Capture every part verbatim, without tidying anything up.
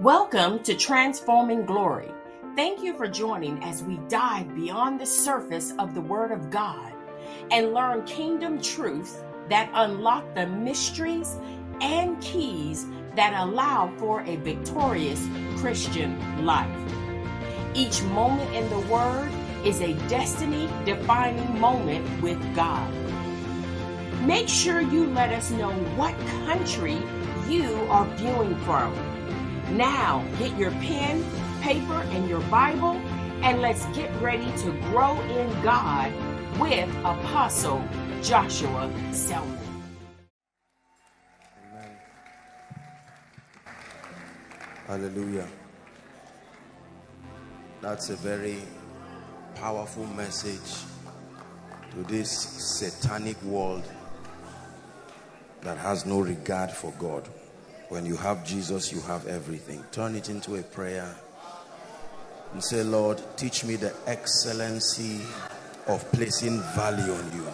Welcome to Transforming Glory. Thank you for joining as we dive beyond the surface of the Word of God and learn kingdom truths that unlock the mysteries and keys that allow for a victorious Christian life. Each moment in the Word is a destiny-defining moment with God. Make sure you let us know what country you are viewing from. Now, get your pen, paper, and your Bible, and let's get ready to grow in God with Apostle Joshua Selman. Amen. Hallelujah. That's a very powerful message to this satanic world that has no regard for God. When you have Jesus, you have everything. Turn it into a prayer and say, Lord, teach me the excellency of placing value on you.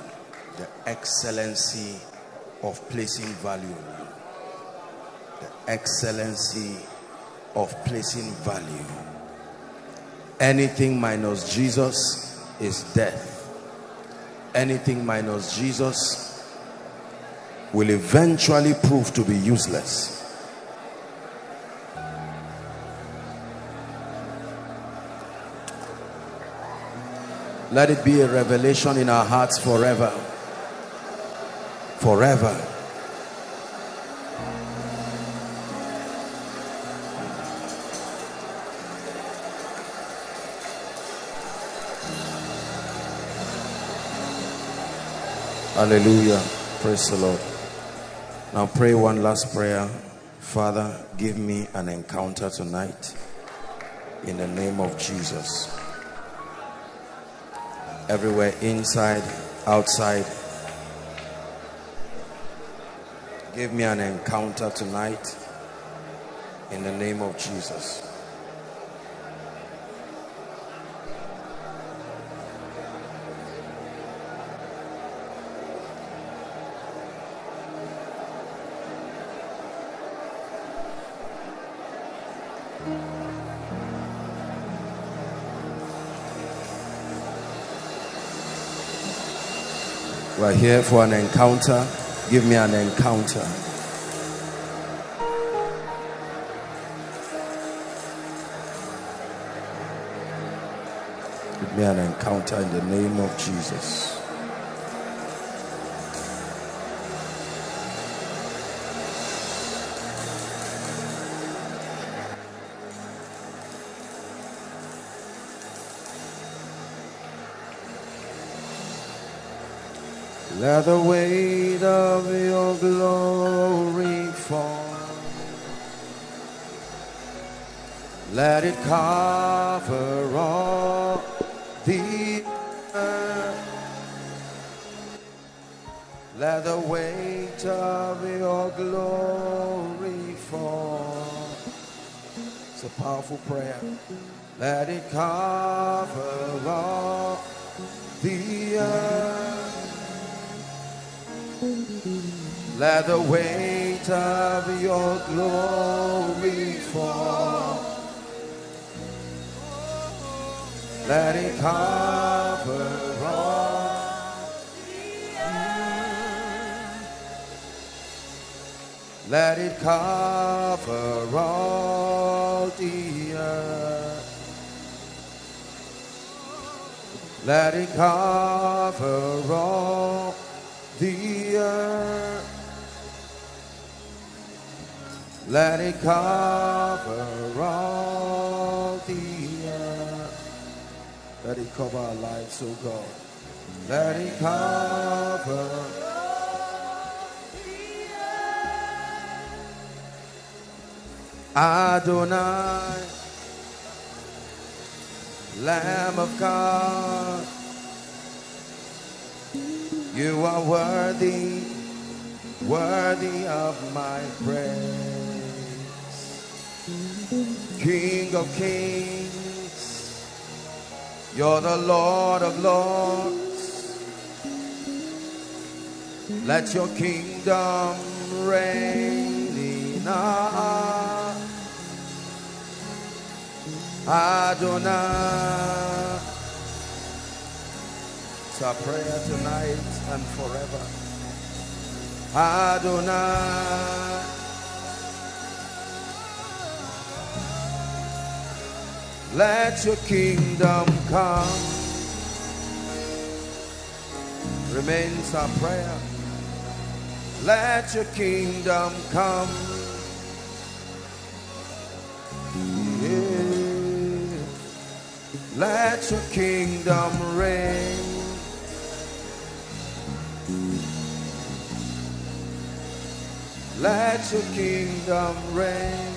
The excellency of placing value on you. The excellency of placing value. Anything minus Jesus is death. Anything minus Jesus will eventually prove to be useless. Let it be a revelation in our hearts forever. Forever. Hallelujah. Praise the Lord. Now pray one last prayer. Father, give me an encounter tonight in the name of Jesus. Everywhere, inside, outside, give me an encounter tonight in the name of Jesus. We're here for an encounter. Give me an encounter. Give me an encounter in the name of Jesus. Let the weight of your glory fall. Let it cover all the earth. Let the weight of your glory fall. It's a powerful prayer. Let it cover all the earth. Let the weight of your glory fall. Let it cover all the earth. Let it cover all the earth. Let it cover all the earth. Let it cover all the earth. Let it cover our lives, oh God. Let it cover all the earth. Adonai, Lamb of God, you are worthy, worthy of my praise. King of kings, you're the Lord of lords. Let your kingdom reign in our hearts. Adonai. It's our prayer tonight and forever. Adonai. Let your kingdom come remains our prayer. Let your kingdom come. Yeah. Let your kingdom reign. Let your kingdom reign.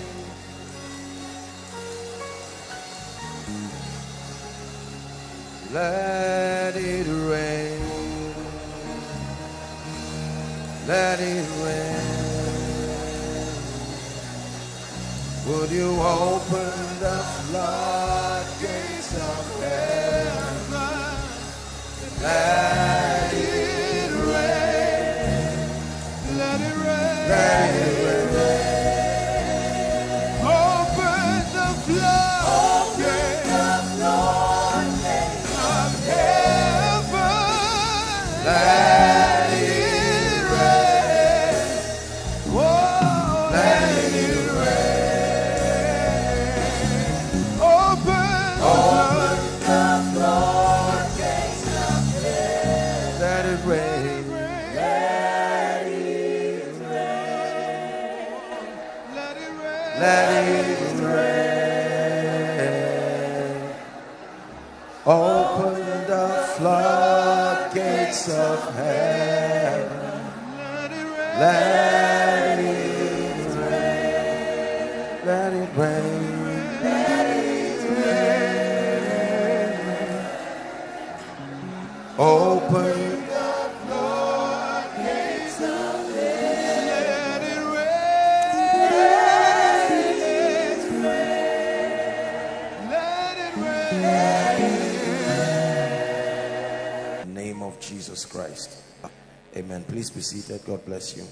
Let it rain. Let it rain. Would you open the floodgates of heaven? Let it rain. Let it rain. Let it rain. Of heaven, let it rain, let it rain, let it rain. Open the floodgates of heaven, let it rain, let it rain, let it rain, let it rain. Name of Jesus Christ. Amen. Please be seated. God bless you.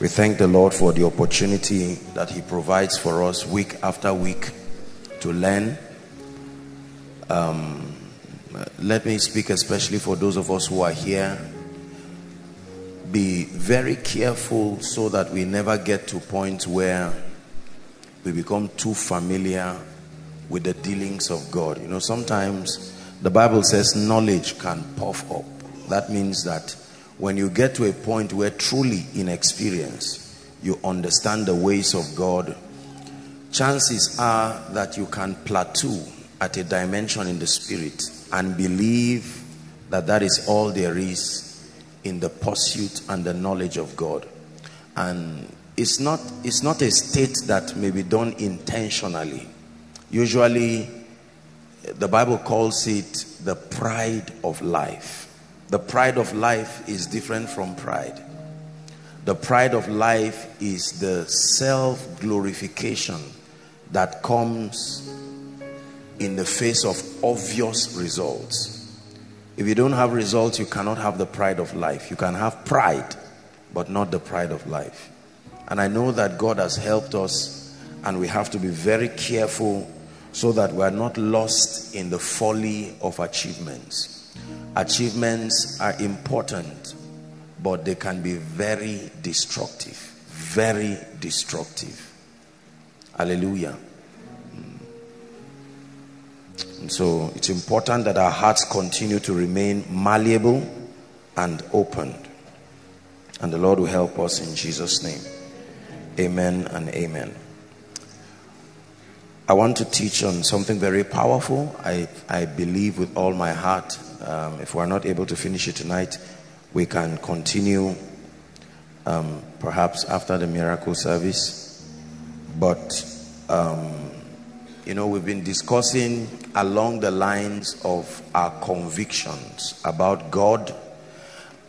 We thank the Lord for the opportunity that He provides for us week after week to learn. Um, let me speak especially for those of us who are here. Be very careful so that we never get to points where we become too familiar with the dealings of God. You know, sometimes the Bible says knowledge can puff up. That means that when you get to a point where truly in experience, you understand the ways of God, chances are that you can plateau at a dimension in the spirit and believe that that is all there is in the pursuit and the knowledge of God. And It's not, it's not a state that may be done intentionally. Usually, the Bible calls it the pride of life. The pride of life is different from pride. The pride of life is the self-glorification that comes in the face of obvious results. If you don't have results, you cannot have the pride of life. You can have pride, but not the pride of life. And I know that God has helped us, and we have to be very careful so that we are not lost in the folly of achievements. Achievements are important, but they can be very destructive. Very destructive. Hallelujah. And so it's important that our hearts continue to remain malleable and open. And the Lord will help us in Jesus' name. Amen and amen. I want to teach on something very powerful. I, I believe with all my heart, um, if we are not able to finish it tonight, we can continue um, perhaps after the miracle service. But, um, you know, we've been discussing along the lines of our convictions about God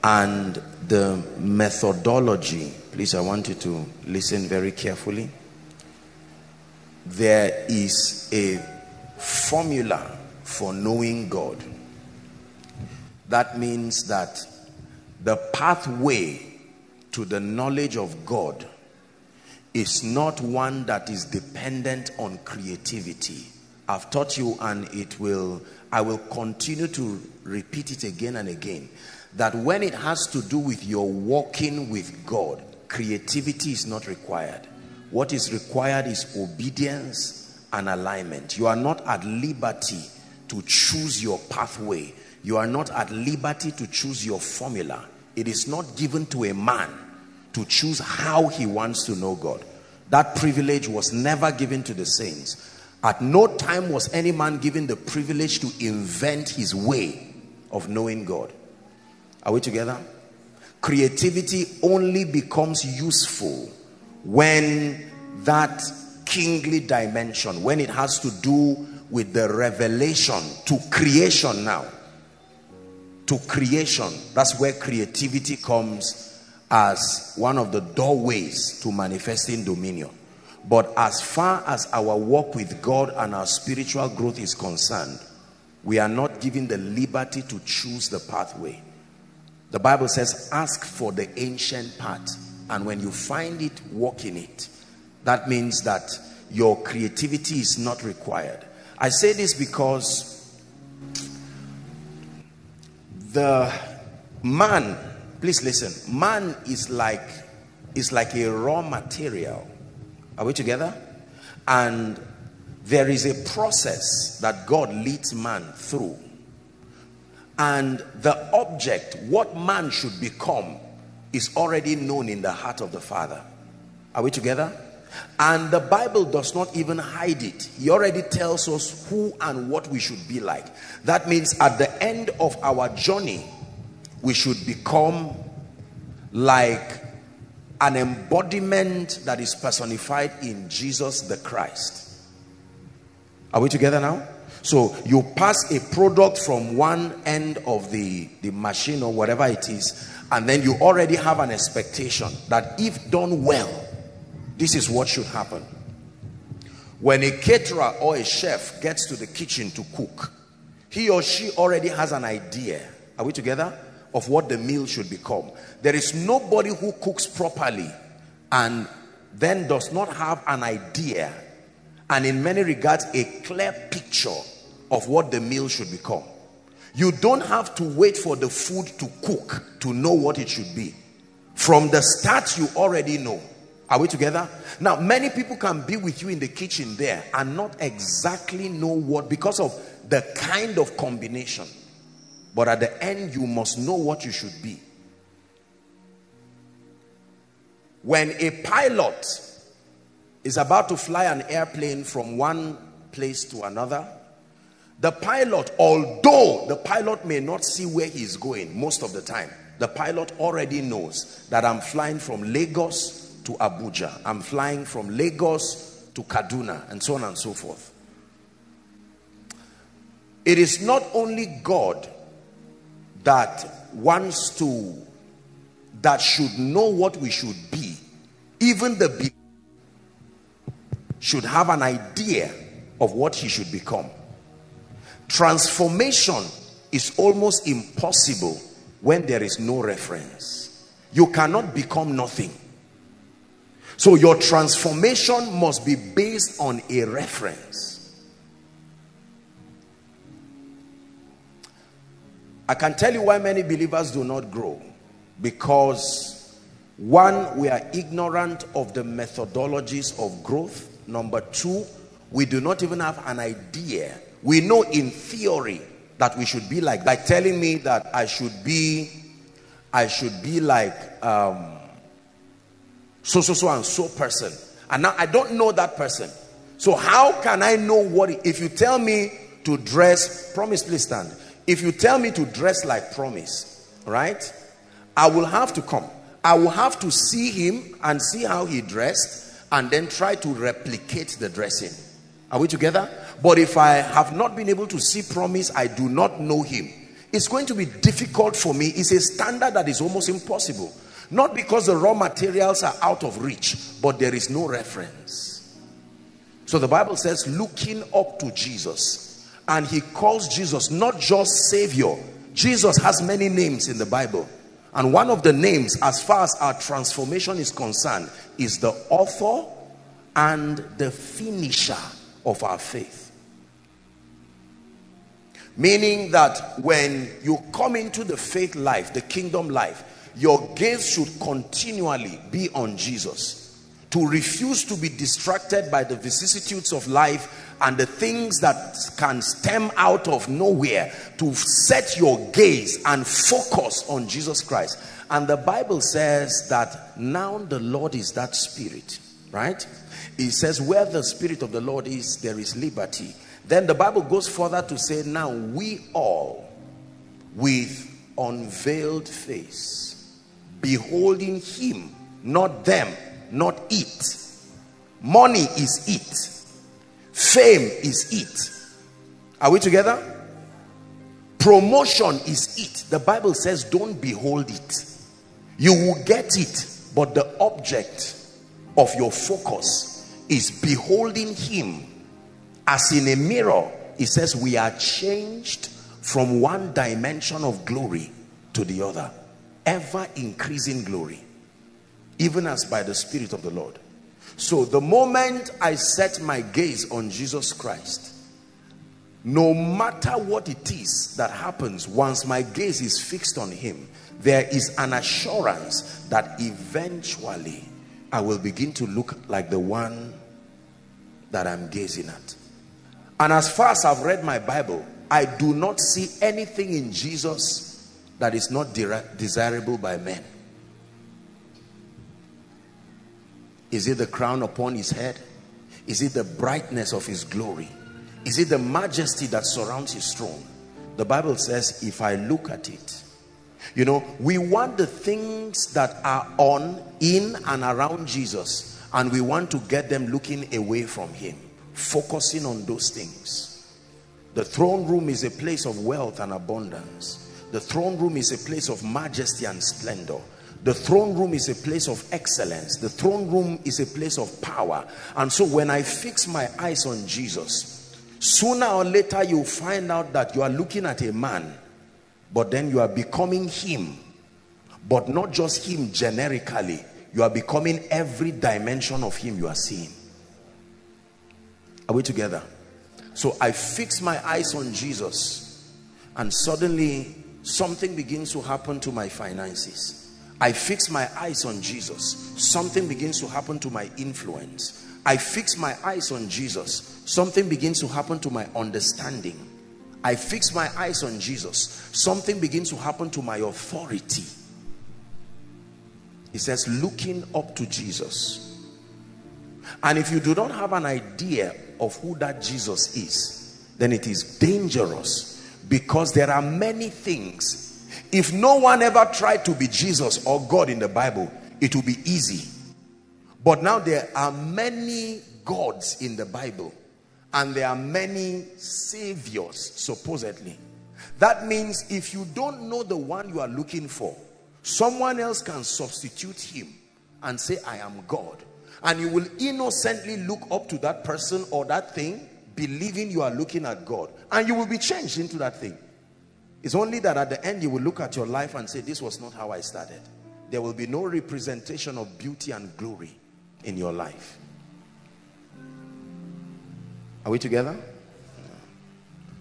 and the methodology. Please, I want you to listen very carefully. There is a formula for knowing God. That means that the pathway to the knowledge of God is not one that is dependent on creativity. I've taught you, and it will, I will continue to repeat it again and again, that when it has to do with your walking with God, creativity is not required. What is required is obedience and alignment. You are not at liberty to choose your pathway. You are not at liberty to choose your formula. It is not given to a man to choose how he wants to know God. That privilege was never given to the saints. At no time was any man given the privilege to invent his way of knowing God. Are we together? Creativity only becomes useful when that kingly dimension, when it has to do with the revelation to creation now. To creation, that's where creativity comes as one of the doorways to manifesting dominion. But as far as our walk with God and our spiritual growth is concerned, we are not given the liberty to choose the pathway. The Bible says, ask for the ancient path, and when you find it, walk in it. That means that your creativity is not required. I say this because the man, please listen, man is like, is like a raw material. Are we together? And there is a process that God leads man through. And the object, what man should become, is already known in the heart of the Father. Are we together? And the Bible does not even hide it. He already tells us who and what we should be like. That means at the end of our journey, we should become like an embodiment that is personified in Jesus the Christ. Are we together now? So you pass a product from one end of the, the machine or whatever it is, and then you already have an expectation that if done well, this is what should happen. When a caterer or a chef gets to the kitchen to cook, he or she already has an idea. Are we together? Of what the meal should become. There is nobody who cooks properly and then does not have an idea, and in many regards a clear picture of what the meal should become. You don't have to wait for the food to cook to know what it should be. From the start you already know. Are we together? Now many people can be with you in the kitchen there and not exactly know what, because of the kind of combination. But at the end, you must know what you should be. When a pilot is about to fly an airplane from one place to another, the pilot, although the pilot may not see where he is going most of the time, the pilot already knows that I'm flying from Lagos to Abuja. I'm flying from Lagos to Kaduna, and so on and so forth. It is not only God that wants to, that should know what we should be. Even the believer should have an idea of what he should become. Transformation is almost impossible when there is no reference. You cannot become nothing. So your transformation must be based on a reference. I can tell you why many believers do not grow. Because one, we are ignorant of the methodologies of growth. Number two, we do not even have an idea. We know in theory that we should be like, like telling me that I should be, I should be like um, so, so, so and so person. And now I don't know that person. So how can I know what, it, if you tell me to dress, promise please stand. If you tell me to dress like Promise, right? I will have to come. I will have to see him and see how he dressed and then try to replicate the dressing. Are we together? But if I have not been able to see Promise, I do not know him. It's going to be difficult for me. It's a standard that is almost impossible. Not because the raw materials are out of reach, but there is no reference. So the Bible says, looking up to Jesus. And he calls Jesus not just Savior. Jesus has many names in the Bible. And one of the names, as far as our transformation is concerned, is the author and the finisher of our faith. Meaning that when you come into the faith life, the kingdom life, your gaze should continually be on Jesus. To refuse to be distracted by the vicissitudes of life and the things that can stem out of nowhere, to set your gaze and focus on Jesus Christ. And the Bible says that now the Lord is that Spirit, right? It says where the Spirit of the Lord is, there is liberty. Then the Bible goes further to say, now we all with unveiled face, beholding him, not them, not it. Money is it. Fame is it. Are we together? Promotion is it. The Bible says don't behold it. You will get it, but the object of your focus is beholding him. As in a mirror, it says we are changed from one dimension of glory to the other, ever increasing glory, even as by the Spirit of the Lord. So the moment I set my gaze on Jesus Christ, no matter what it is that happens, once my gaze is fixed on him, there is an assurance that eventually I will begin to look like the one that I'm gazing at. And as far as I've read my Bible, I do not see anything in Jesus that is not desirable by men. Is it the crown upon his head? Is it the brightness of his glory? Is it the majesty that surrounds his throne? The Bible says, if I look at it, you know, we want the things that are on, in and around Jesus, and we want to get them looking away from him, focusing on those things. The throne room is a place of wealth and abundance. The throne room is a place of majesty and splendor. The throne room is a place of excellence. The throne room is a place of power. And so when I fix my eyes on Jesus, sooner or later you find out that you are looking at a man, but then you are becoming him. But not just him generically. You are becoming every dimension of him you are seeing. Are we together? So I fix my eyes on Jesus, and suddenly something begins to happen to my finances. I fix my eyes on Jesus, something begins to happen to my influence. I fix my eyes on Jesus, something begins to happen to my understanding. I fix my eyes on Jesus, something begins to happen to my authority. It says, looking up to Jesus. And if you do not have an idea of who that Jesus is, then it is dangerous, because there are many things. If no one ever tried to be Jesus or God in the Bible, it would be easy. But now there are many gods in the Bible, and there are many saviors, supposedly. That means if you don't know the one you are looking for, someone else can substitute him and say, I am God. And you will innocently look up to that person or that thing, believing you are looking at God, and you will be changed into that thing. It's only that at the end you will look at your life and say, this was not how I started. There will be no representation of beauty and glory in your life. Are we together?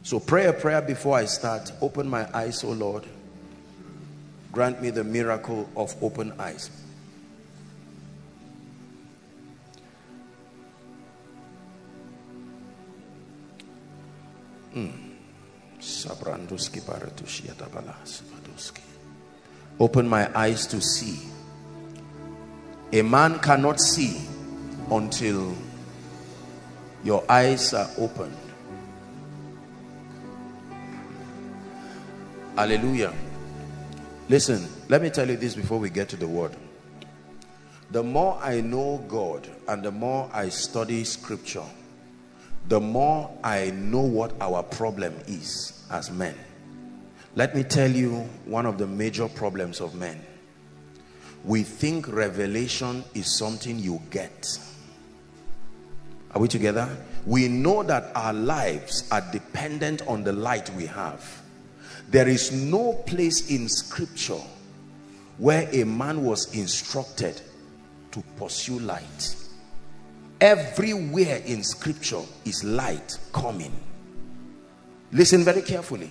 So pray a prayer before I start. Open my eyes, O Lord. Grant me the miracle of open eyes. Mm. Open my eyes to see. A man cannot see until your eyes are opened. Hallelujah. Listen, let me tell you this before we get to the word. The more I know God and the more I study scripture, the more I know what our problem is as men. Let me tell you one of the major problems of men. We think revelation is something you get. Are we together? We know that our lives are dependent on the light we have. There is no place in scripture where a man was instructed to pursue light. Everywhere in scripture is light coming. Listen very carefully.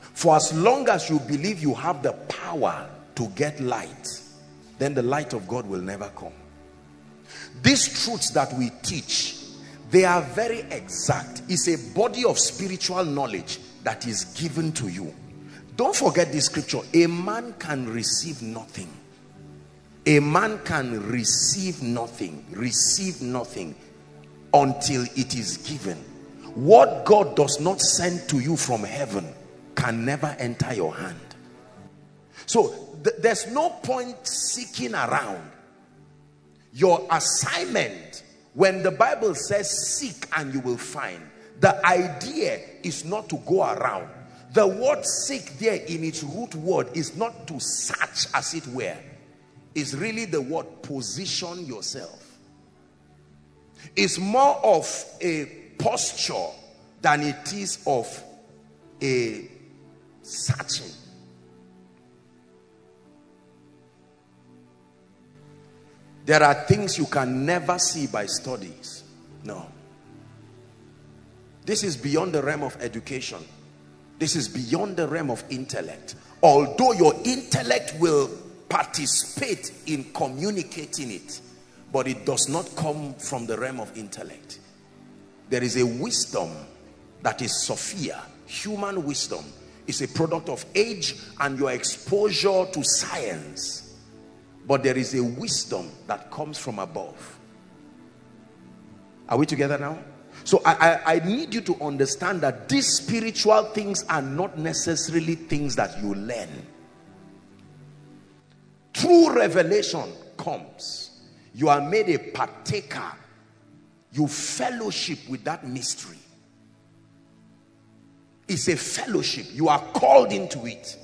For as long as you believe you have the power to get light, then the light of God will never come. These truths that we teach, they are very exact. It's a body of spiritual knowledge that is given to you. Don't forget this scripture. A man can receive nothing. A man can receive nothing, receive nothing until it is given. What God does not send to you from heaven can never enter your hand. So th- there's no point seeking around. Your assignment, when the Bible says seek and you will find, the idea is not to go around. The word seek there in its root word is not to search as it were. Is really the word position yourself. It's more of a posture than it is of a searching. There are things you can never see by studies. No. This is beyond the realm of education. This is beyond the realm of intellect. Although your intellect will participate in communicating it, but it does not come from the realm of intellect. There is a wisdom that is Sophia, human wisdom. It's a product of age and your exposure to science, but there is a wisdom that comes from above. Are we together now? So I, I, I need you to understand that these spiritual things are not necessarily things that you learn. True revelation comes. You are made a partaker. You fellowship with that mystery. It's a fellowship. You are called into it.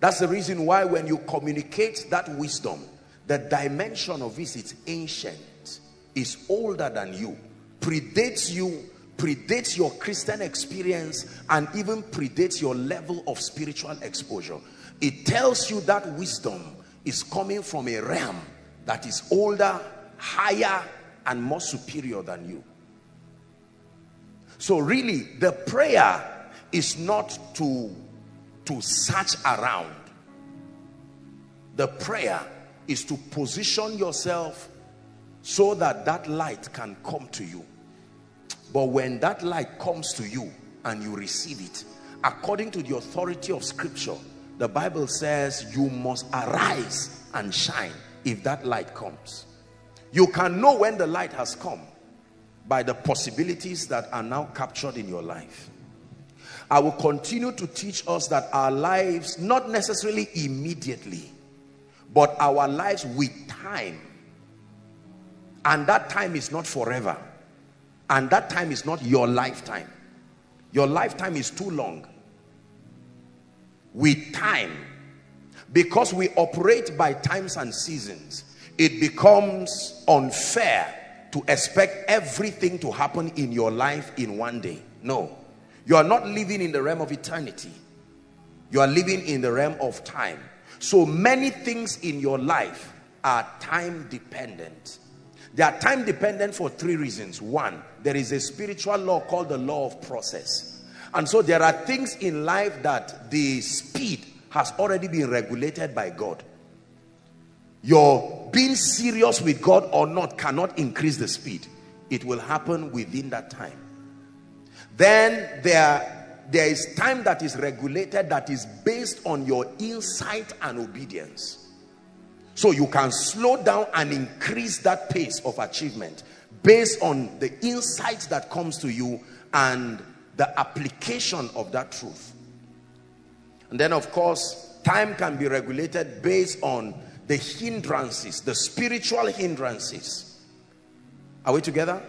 That's the reason why when you communicate that wisdom, the dimension of it is ancient. It's older than you. Predates you. Predates your Christian experience and even predates your level of spiritual exposure. It tells you that wisdom is coming from a realm that is older, higher, and more superior than you. So really, the prayer is not to, to search around. The prayer is to position yourself so that that light can come to you. But when that light comes to you and you receive it, according to the authority of scripture, the Bible says you must arise and shine if that light comes. You can know when the light has come by the possibilities that are now captured in your life. I will continue to teach us that our lives, not necessarily immediately, but our lives with time. And that time is not forever. And that time is not your lifetime. Your lifetime is too long. With time, because we operate by times and seasons, it becomes unfair to expect everything to happen in your life in one day. No, you are not living in the realm of eternity. You are living in the realm of time. So many things in your life are time dependent. They are time dependent for three reasons. One, there is a spiritual law called the law of process. And so there are things in life that the speed has already been regulated by God. Your being serious with God or not cannot increase the speed. It will happen within that time. Then there, there is time that is regulated that is based on your insight and obedience. So you can slow down and increase that pace of achievement based on the insight that comes to you and the application of that truth. And then of course, time can be regulated based on the hindrances, the spiritual hindrances. Are we together?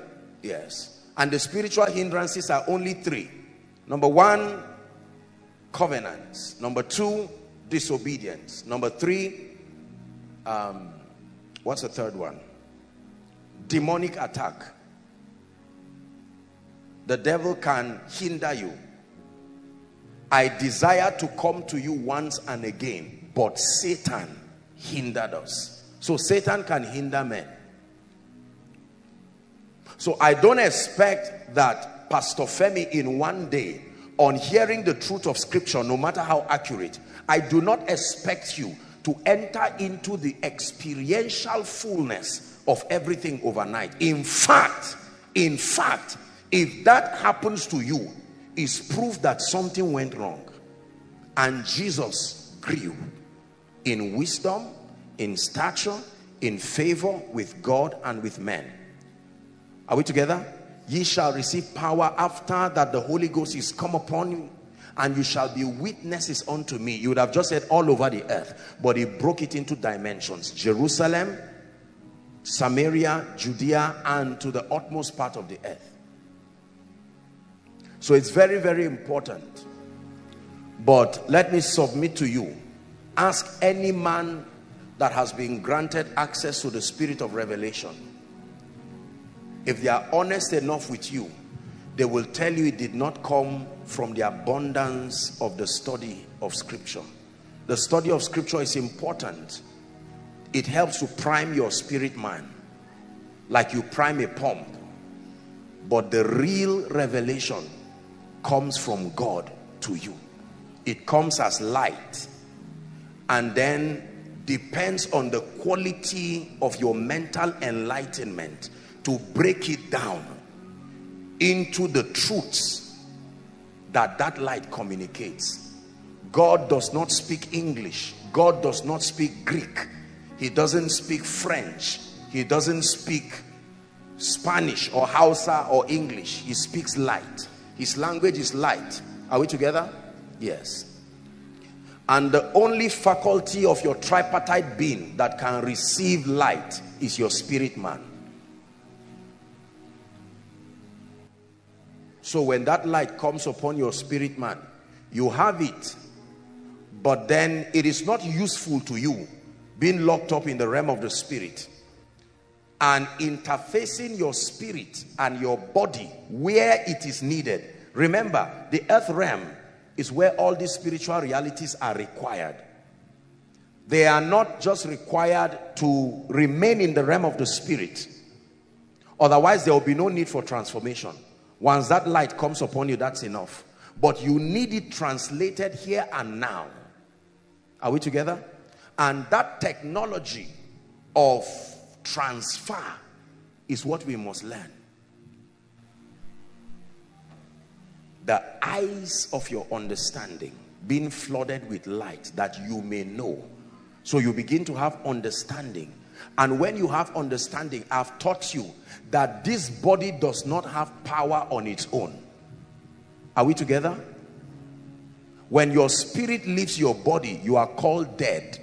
Yes. And the spiritual hindrances are only three. Number one, covenants. Number two, disobedience. Number three, Um, what's the third one? Demonic attack. The devil can hinder you. I desire to come to you once and again, but Satan hindered us. So Satan can hinder men. So I don't expect that Pastor Femi in one day, on hearing the truth of scripture, no matter how accurate, I do not expect you to enter into the experiential fullness of everything overnight. In fact, in fact, if that happens to you, it's proof that something went wrong. And Jesus grew in wisdom, in stature, in favor with God and with men. Are we together? Ye shall receive power after that the Holy Ghost is come upon you, and you shall be witnesses unto me. You would have just said all over the earth, but he broke it into dimensions. Jerusalem, Samaria, Judea, and to the utmost part of the earth. So it's very, very important. But let me submit to you, ask any man that has been granted access to the spirit of revelation. If they are honest enough with you, they will tell you it did not come from the abundance of the study of scripture. The study of scripture is important. It helps to prime your spirit man, like you prime a pump. But the real revelation comes from God to you. It comes as light, and then depends on the quality of your mental enlightenment to break it down into the truths that that light communicates. God does not speak English. God does not speak Greek. He doesn't speak French. He doesn't speak Spanish or Hausa or English. He speaks light. His language is light. Are we together? Yes. And the only faculty of your tripartite being that can receive light is your spirit man. So when that light comes upon your spirit man, you have it, but then it is not useful to you being locked up in the realm of the spirit and interfacing your spirit and your body where it is needed. Remember, the earth realm is where all these spiritual realities are required. They are not just required to remain in the realm of the spirit. Otherwise, there will be no need for transformation. Once that light comes upon you, that's enough. But you need it translated here and now. Are we together? And that technology of transfer is what we must learn. The eyes of your understanding being flooded with light, that you may know. So you begin to have understanding. And when you have understanding, I've taught you that this body does not have power on its own. Are we together? When your spirit leaves your body, you are called dead.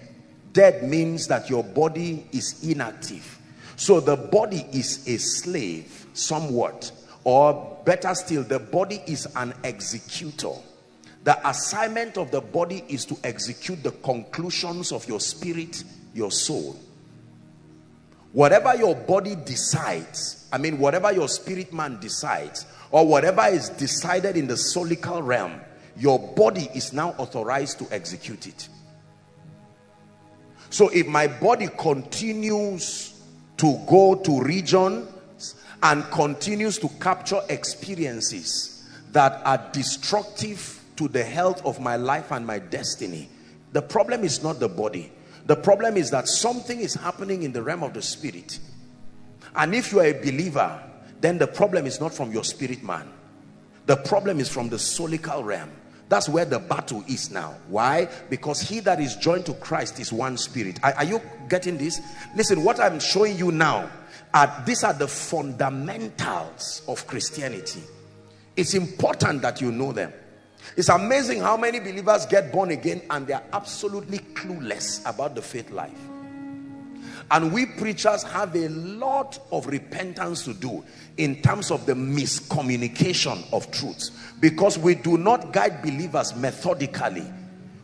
Dead means that your body is inactive. So the body is a slave somewhat, or better still, the body is an executor. The assignment of the body is to execute the conclusions of your spirit, your soul. Whatever your body decides, I mean whatever your spirit man decides, or whatever is decided in the solical realm, your body is now authorized to execute it. So if my body continues to go to regions and continues to capture experiences that are destructive to the health of my life and my destiny, the problem is not the body. The problem is that something is happening in the realm of the spirit. And if you are a believer, then the problem is not from your spirit man. The problem is from the solical realm. That's where the battle is now. Why? Because he that is joined to Christ is one spirit. Are, are you getting this? Listen, what I'm showing you now, are, these are the fundamentals of Christianity. It's important that you know them. It's amazing how many believers get born again and they are absolutely clueless about the faith life. And we preachers have a lot of repentance to do in terms of the miscommunication of truths, because we do not guide believers methodically.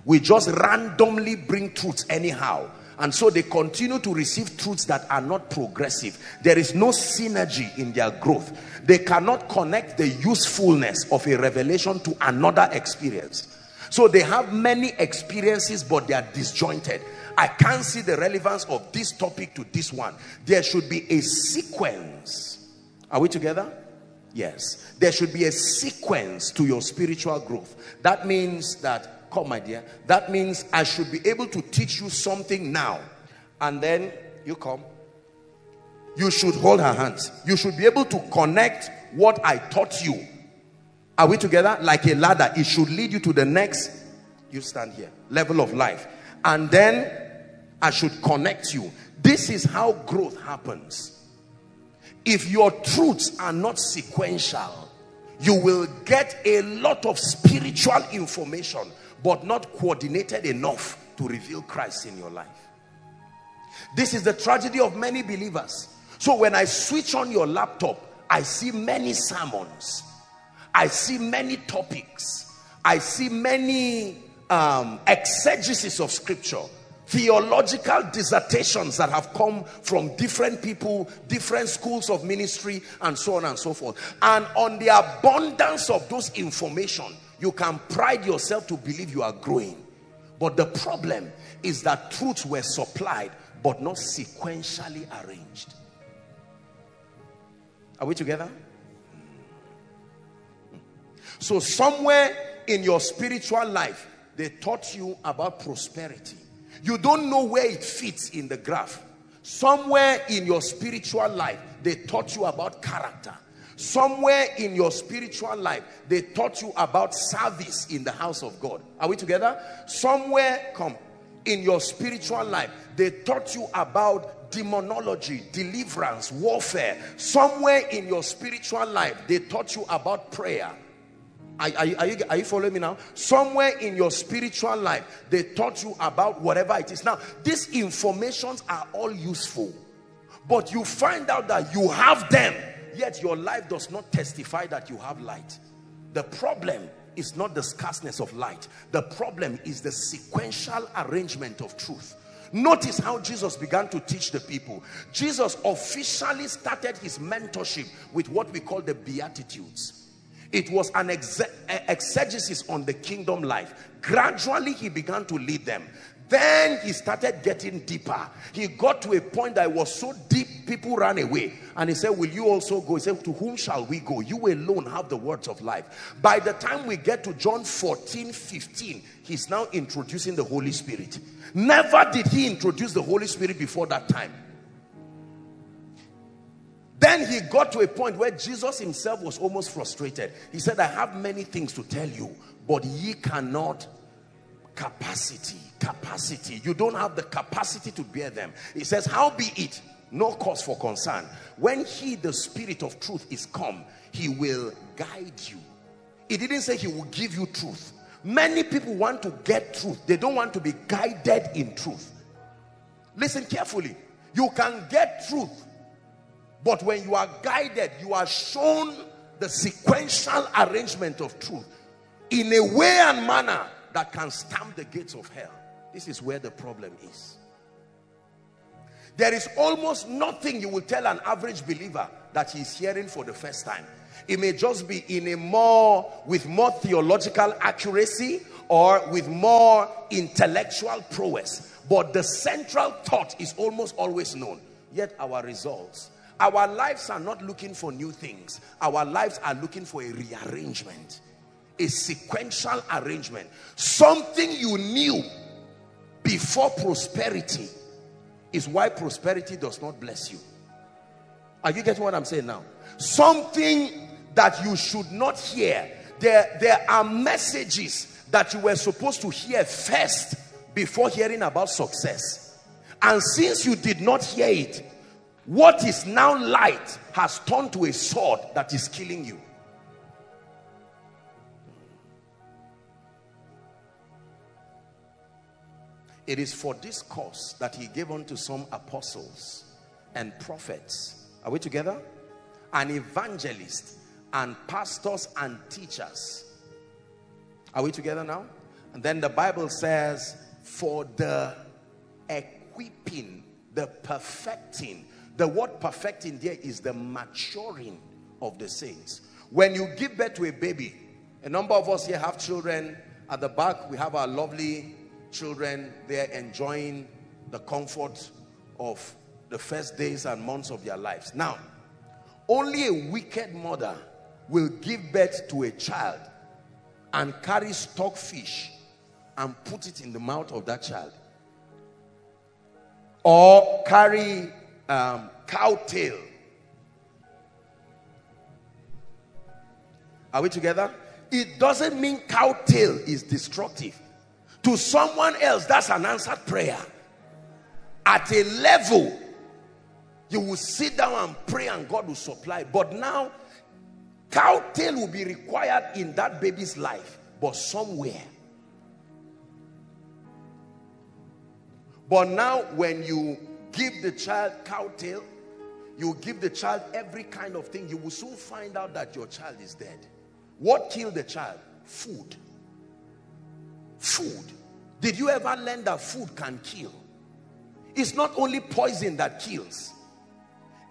We just randomly bring truths anyhow. And so they continue to receive truths that are not progressive. There is no synergy in their growth. They cannot connect the usefulness of a revelation to another experience. So they have many experiences, but they are disjointed. I can't see the relevance of this topic to this one. There should be a sequence. Are we together? Yes. There should be a sequence to your spiritual growth. That means that, come my dear, that means I should be able to teach you something now. And then you come. You should hold her hands. You should be able to connect what I taught you. Are we together? Like a ladder. It should lead you to the next, you stand here, level of life. And then I should connect you. This is how growth happens. If your truths are not sequential, you will get a lot of spiritual information, but not coordinated enough to reveal Christ in your life. This is the tragedy of many believers. So when I switch on your laptop, I see many sermons. I see many topics. I see many um, exegesis of scripture, theological dissertations that have come from different people, different schools of ministry, and so on and so forth. And on the abundance of those information, you can pride yourself to believe you are growing. But the problem is that truths were supplied, but not sequentially arranged. Are we together? So somewhere in your spiritual life, they taught you about prosperity. You don't know where it fits in the graph. Somewhere in your spiritual life, they taught you about character. Somewhere in your spiritual life, they taught you about service in the house of God. Are we together? Somewhere, come, in your spiritual life, they taught you about demonology, deliverance, warfare. Somewhere in your spiritual life, they taught you about prayer. Are, are, are, you, are you following me now? Somewhere in your spiritual life, they taught you about whatever it is. Now, these informations are all useful, but you find out that you have them, yet your life does not testify that you have light. The problem is not the scarceness of light. The problem is the sequential arrangement of truth. Notice how Jesus began to teach the people. Jesus officially started his mentorship with what we call the Beatitudes. It was an ex exegesis on the kingdom life. Gradually, he began to lead them. Then he started getting deeper. He got to a point that was so deep, people ran away. And he said, will you also go? He said, to whom shall we go? You alone have the words of life. By the time we get to John fourteen, fifteen, he's now introducing the Holy Spirit. Never did he introduce the Holy Spirit before that time. Then he got to a point where Jesus himself was almost frustrated. He said, I have many things to tell you, but ye cannot. Capacity, capacity. You don't have the capacity to bear them. He says, how be it? No cause for concern. When he, the Spirit of truth, is come, he will guide you. He didn't say he will give you truth. Many people want to get truth. They don't want to be guided in truth. Listen carefully. You can get truth, but when you are guided, you are shown the sequential arrangement of truth in a way and manner that can stamp the gates of hell. This is where the problem is. There is almost nothing you will tell an average believer that he is hearing for the first time. It may just be in a more, with more theological accuracy or with more intellectual prowess. But the central thought is almost always known. Yet our results, our lives are not looking for new things. Our lives are looking for a rearrangement, a sequential arrangement. Something you knew before prosperity is why prosperity does not bless you. Are you getting what I'm saying now? Something that you should not hear. There, there are messages that you were supposed to hear first before hearing about success. And since you did not hear it, what is now light has turned to a sword that is killing you. It is for this cause that he gave unto some apostles and prophets. Are we together? And evangelists and pastors and teachers. Are we together now? And then the Bible says, for the equipping equipping, the perfecting. The word perfecting there is the maturing of the saints. When you give birth to a baby, a number of us here have children. At the back, we have our lovely children. They're enjoying the comfort of the first days and months of their lives. Now, only a wicked mother will give birth to a child and carry stock fish and put it in the mouth of that child, or carry um, cow tail. Are we together? It doesn't mean cow tail is destructive. To someone else, that's an answered prayer. At a level, you will sit down and pray and God will supply. But now, cow tail will be required in that baby's life, but somewhere. But now, when you give the child cow tail, you give the child every kind of thing, you will soon find out that your child is dead. What killed the child? Food. Food. Did you ever learn that food can kill? It's not only poison that kills.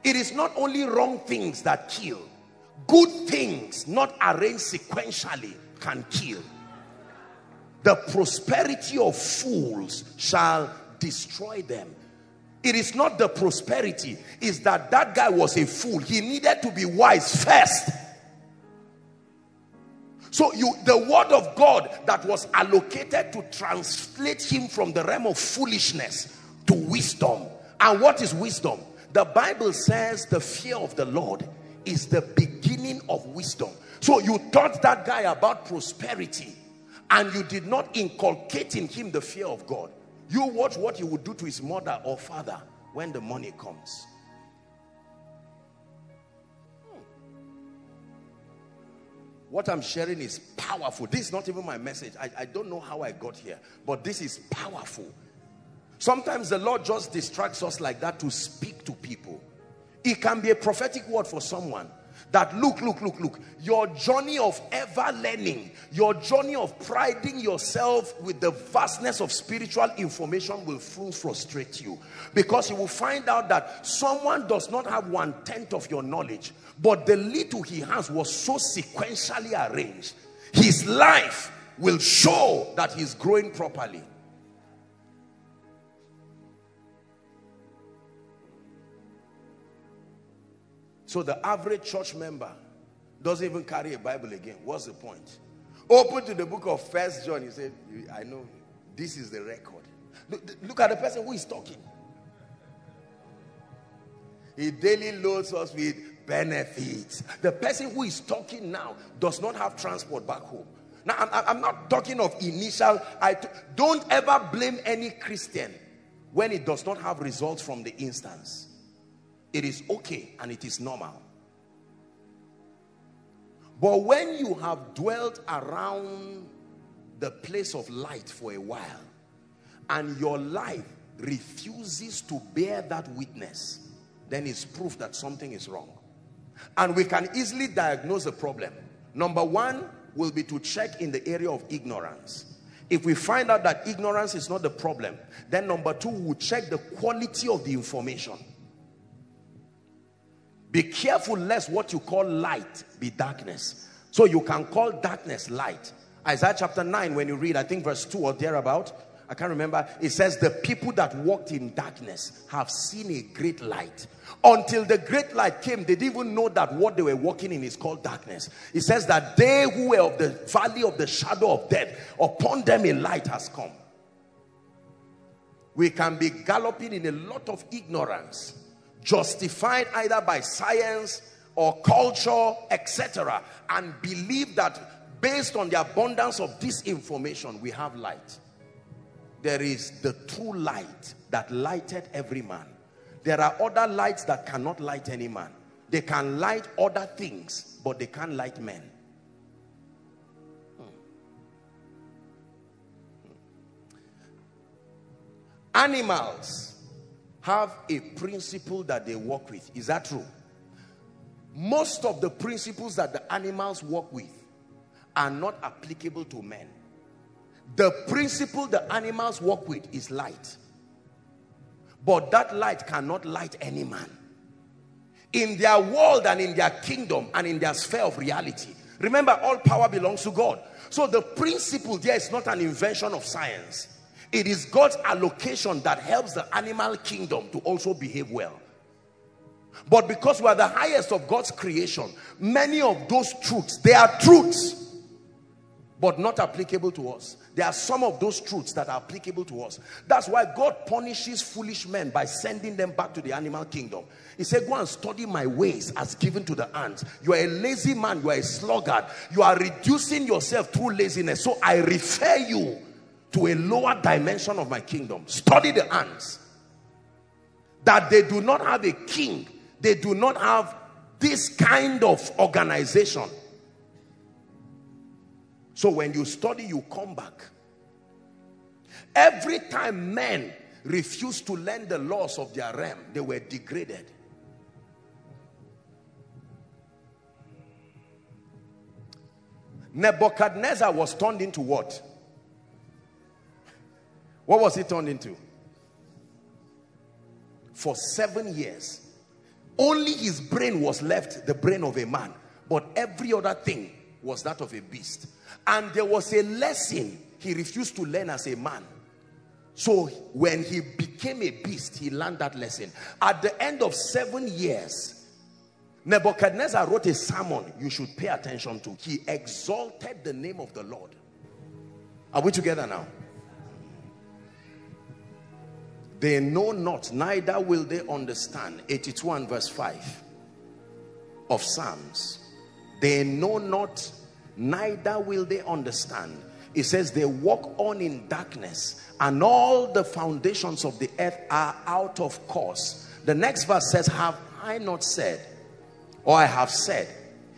It is not only wrong things that kill. Good things not arranged sequentially can kill. The prosperity of fools shall destroy them. It is not the prosperity, it's that that guy was a fool. He needed to be wise first. So you, the word of God that was allocated to translate him from the realm of foolishness to wisdom. And what is wisdom? The Bible says the fear of the Lord is the beginning of wisdom. So you taught that guy about prosperity and you did not inculcate in him the fear of God. You watch what you would do to his mother or father when the money comes. What I'm sharing is powerful. This is not even my message. I, I don't know how I got here, but this is powerful. Sometimes the Lord just distracts us like that to speak to people. It can be a prophetic word for someone that look, look, look, look. Your journey of ever learning, your journey of priding yourself with the vastness of spiritual information will soon frustrate you, because you will find out that someone does not have one-tenth of your knowledge, but the little he has was so sequentially arranged. His life will show that he's growing properly. So the average church member doesn't even carry a Bible again. What's the point? Open to the book of First John. You say, I know this is the record. Look, look at the person who is talking. He daily loads us with benefits. The person who is talking now does not have transport back home. Now, I'm, I'm not talking of initial. I don't ever blame any Christian when it does not have results from the instance. It is okay and it is normal. But when you have dwelt around the place of light for a while and your life refuses to bear that witness, then it's proof that something is wrong. And we can easily diagnose the problem. Number one will be to check in the area of ignorance. If we find out that ignorance is not the problem, then number two, we'll check the quality of the information. Be careful lest what you call light be darkness. So you can call darkness light. Isaiah chapter nine, when you read, I think verse two or thereabout, I can't remember. It says, the people that walked in darkness have seen a great light. Until the great light came, they didn't even know that what they were walking in is called darkness. It says that they who were of the valley of the shadow of death, upon them a light has come. We can be galloping in a lot of ignorance, justified either by science or culture, et cetera, and believe that based on the abundance of this information, we have light. There is the true light that lighteth every man. There are other lights that cannot light any man. They can light other things, but they can't light men. Animals have a principle that they work with. Is that true? Most of the principles that the animals work with are not applicable to men. The principle the animals work with is light. But that light cannot light any man. In their world and in their kingdom and in their sphere of reality. Remember, all power belongs to God. So the principle there is not an invention of science. It is God's allocation that helps the animal kingdom to also behave well. But because we are the highest of God's creation, many of those truths, they are truths, but not applicable to us. There are some of those truths that are applicable to us. That's why God punishes foolish men by sending them back to the animal kingdom. He said, go and study my ways as given to the ants. You are a lazy man, you are a sluggard. You are reducing yourself through laziness. So I refer you to a lower dimension of my kingdom. Study the ants. That they do not have a king. They do not have this kind of organization. So when you study, you come back. Every time men refused to learn the laws of their realm, they were degraded. Nebuchadnezzar was turned into what? What was he turned into? For seven years. Only his brain was left, the brain of a man. But every other thing was that of a beast. And there was a lesson he refused to learn as a man. So when he became a beast, he learned that lesson. At the end of seven years, Nebuchadnezzar wrote a sermon you should pay attention to. He exalted the name of the Lord. Are we together now? They know not, neither will they understand. eighty-two and verse five of Psalms. They know not, neither will they understand. It says they walk on in darkness, and all the foundations of the earth are out of course. The next verse says, have I not said, or I have said,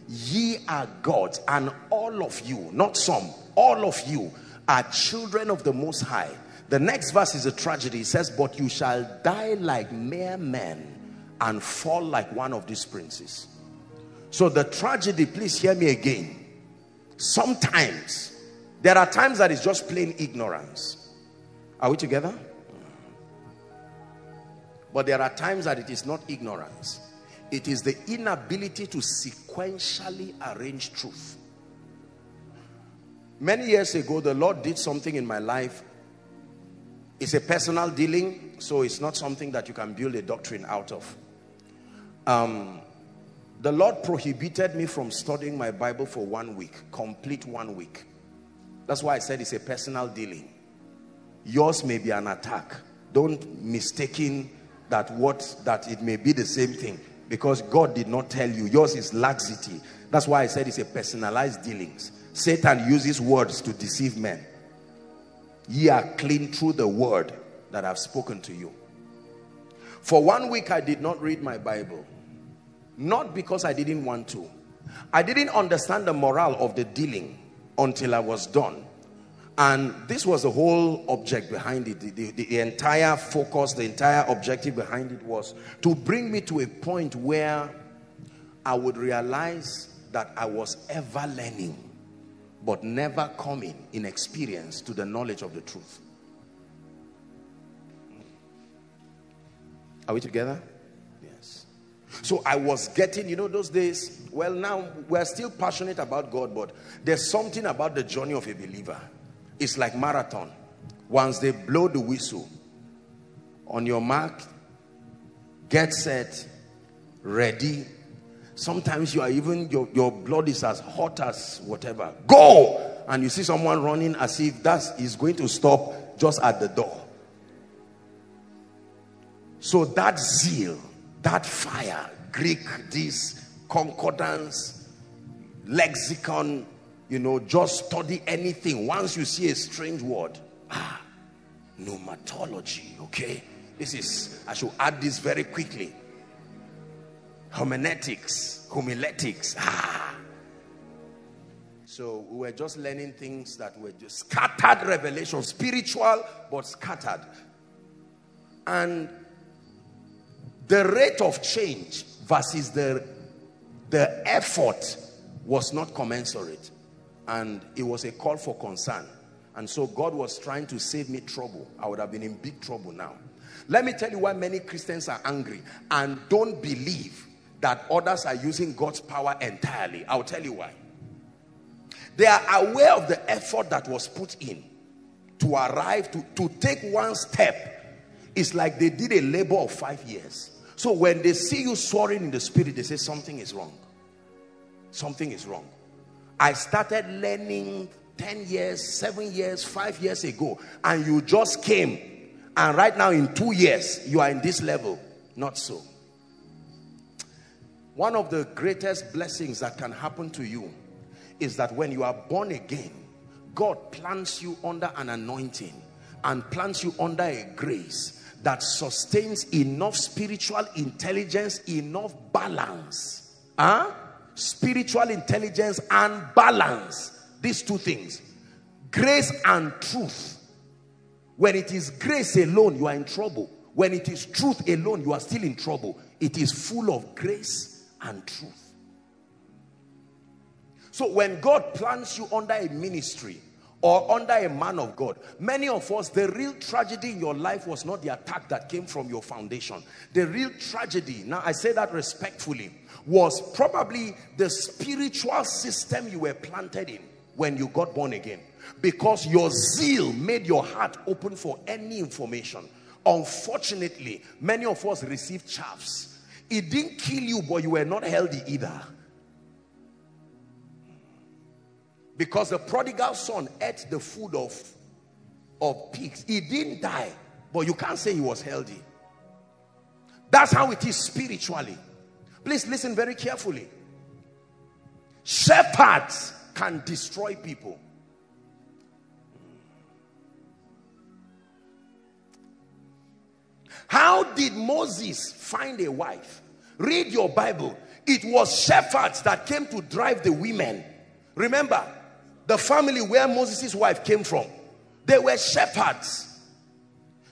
ye are gods, and all of you, not some, all of you are children of the Most High. The next verse is a tragedy. It says, but you shall die like mere men and fall like one of these princes. So the tragedy, please hear me again. Sometimes, there are times that it's just plain ignorance. Are we together? But there are times that it is not ignorance. It is the inability to sequentially arrange truth. Many years ago, the Lord did something in my life. It's a personal dealing, so it's not something that you can build a doctrine out of. Um, the Lord prohibited me from studying my Bible for one week, complete one week. That's why I said it's a personal dealing. Yours may be an attack. Don't mistaken that what that it may be the same thing, because God did not tell you. Yours is laxity. That's why I said it's a personalized dealings. Satan uses words to deceive men. Ye are clean through the word that I've spoken to you. For one week I did not read my Bible. Not because I didn't want to. I didn't understand the morale of the dealing until I was done. And this was the whole object behind it. The, the, the entire focus, the entire objective behind it was to bring me to a point where I would realize that I was ever learning, but never coming in experience to the knowledge of the truth. Are we together? Yes. So I was getting, you know, those days, well, now we're still passionate about God, but there's something about the journey of a believer. It's like marathon. Once they blow the whistle, on your mark, get set, ready. Sometimes you are even, your, your blood is as hot as whatever. Go! And you see someone running as if that is going to stop just at the door. So that zeal, that fire, Greek, this concordance, lexicon, you know, just study anything. Once you see a strange word, ah, pneumatology, okay? This is, I should add this very quickly. Homiletics, homiletics. Ah. So we were just learning things that were just scattered revelation, spiritual but scattered. And the rate of change versus the, the effort was not commensurate. And it was a call for concern. And so God was trying to save me trouble. I would have been in big trouble now. Let me tell you why many Christians are angry and don't believe that others are using God's power entirely. I'll tell you why. They are aware of the effort that was put in to arrive, to, to take one step. It's like they did a labor of five years. So when they see you soaring in the spirit, they say something is wrong. Something is wrong. I started learning ten years, seven years, five years ago, and you just came, and right now in two years, you are in this level. Not so. One of the greatest blessings that can happen to you is that when you are born again, God plants you under an anointing and plants you under a grace that sustains enough spiritual intelligence, enough balance. Huh? Spiritual intelligence and balance. These two things. Grace and truth. When it is grace alone, you are in trouble. When it is truth alone, you are still in trouble. It is full of grace and truth. So when God plants you under a ministry or under a man of God, many of us, the real tragedy in your life was not the attack that came from your foundation. The real tragedy, now I say that respectfully, was probably the spiritual system you were planted in when you got born again. Because your zeal made your heart open for any information. Unfortunately, many of us received chaffs. It didn't kill you, but you were not healthy either. Because the prodigal son ate the food of, of pigs. He didn't die, but you can't say he was healthy. That's how it is spiritually. Please listen very carefully. Shepherds can destroy people. How did Moses find a wife? Read your Bible. It was shepherds that came to drive the women. Remember, the family where Moses' wife came from, they were shepherds.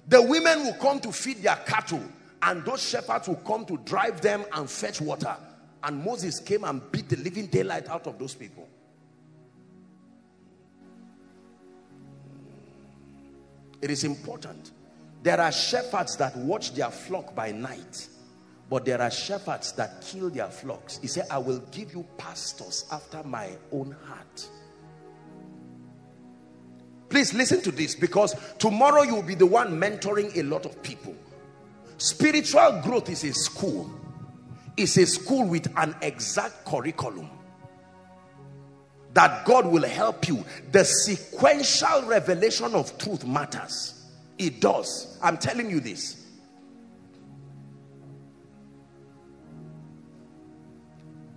The women will come to feed their cattle, and those shepherds will come to drive them and fetch water. And Moses came and beat the living daylight out of those people. It is important. There are shepherds that watch their flock by night, but there are shepherds that kill their flocks. He said, I will give you pastors after my own heart. Please listen to this, because tomorrow you will be the one mentoring a lot of people. Spiritual growth is a school. It's a school with an exact curriculum that God will help you. The sequential revelation of truth matters. It does. I'm telling you this.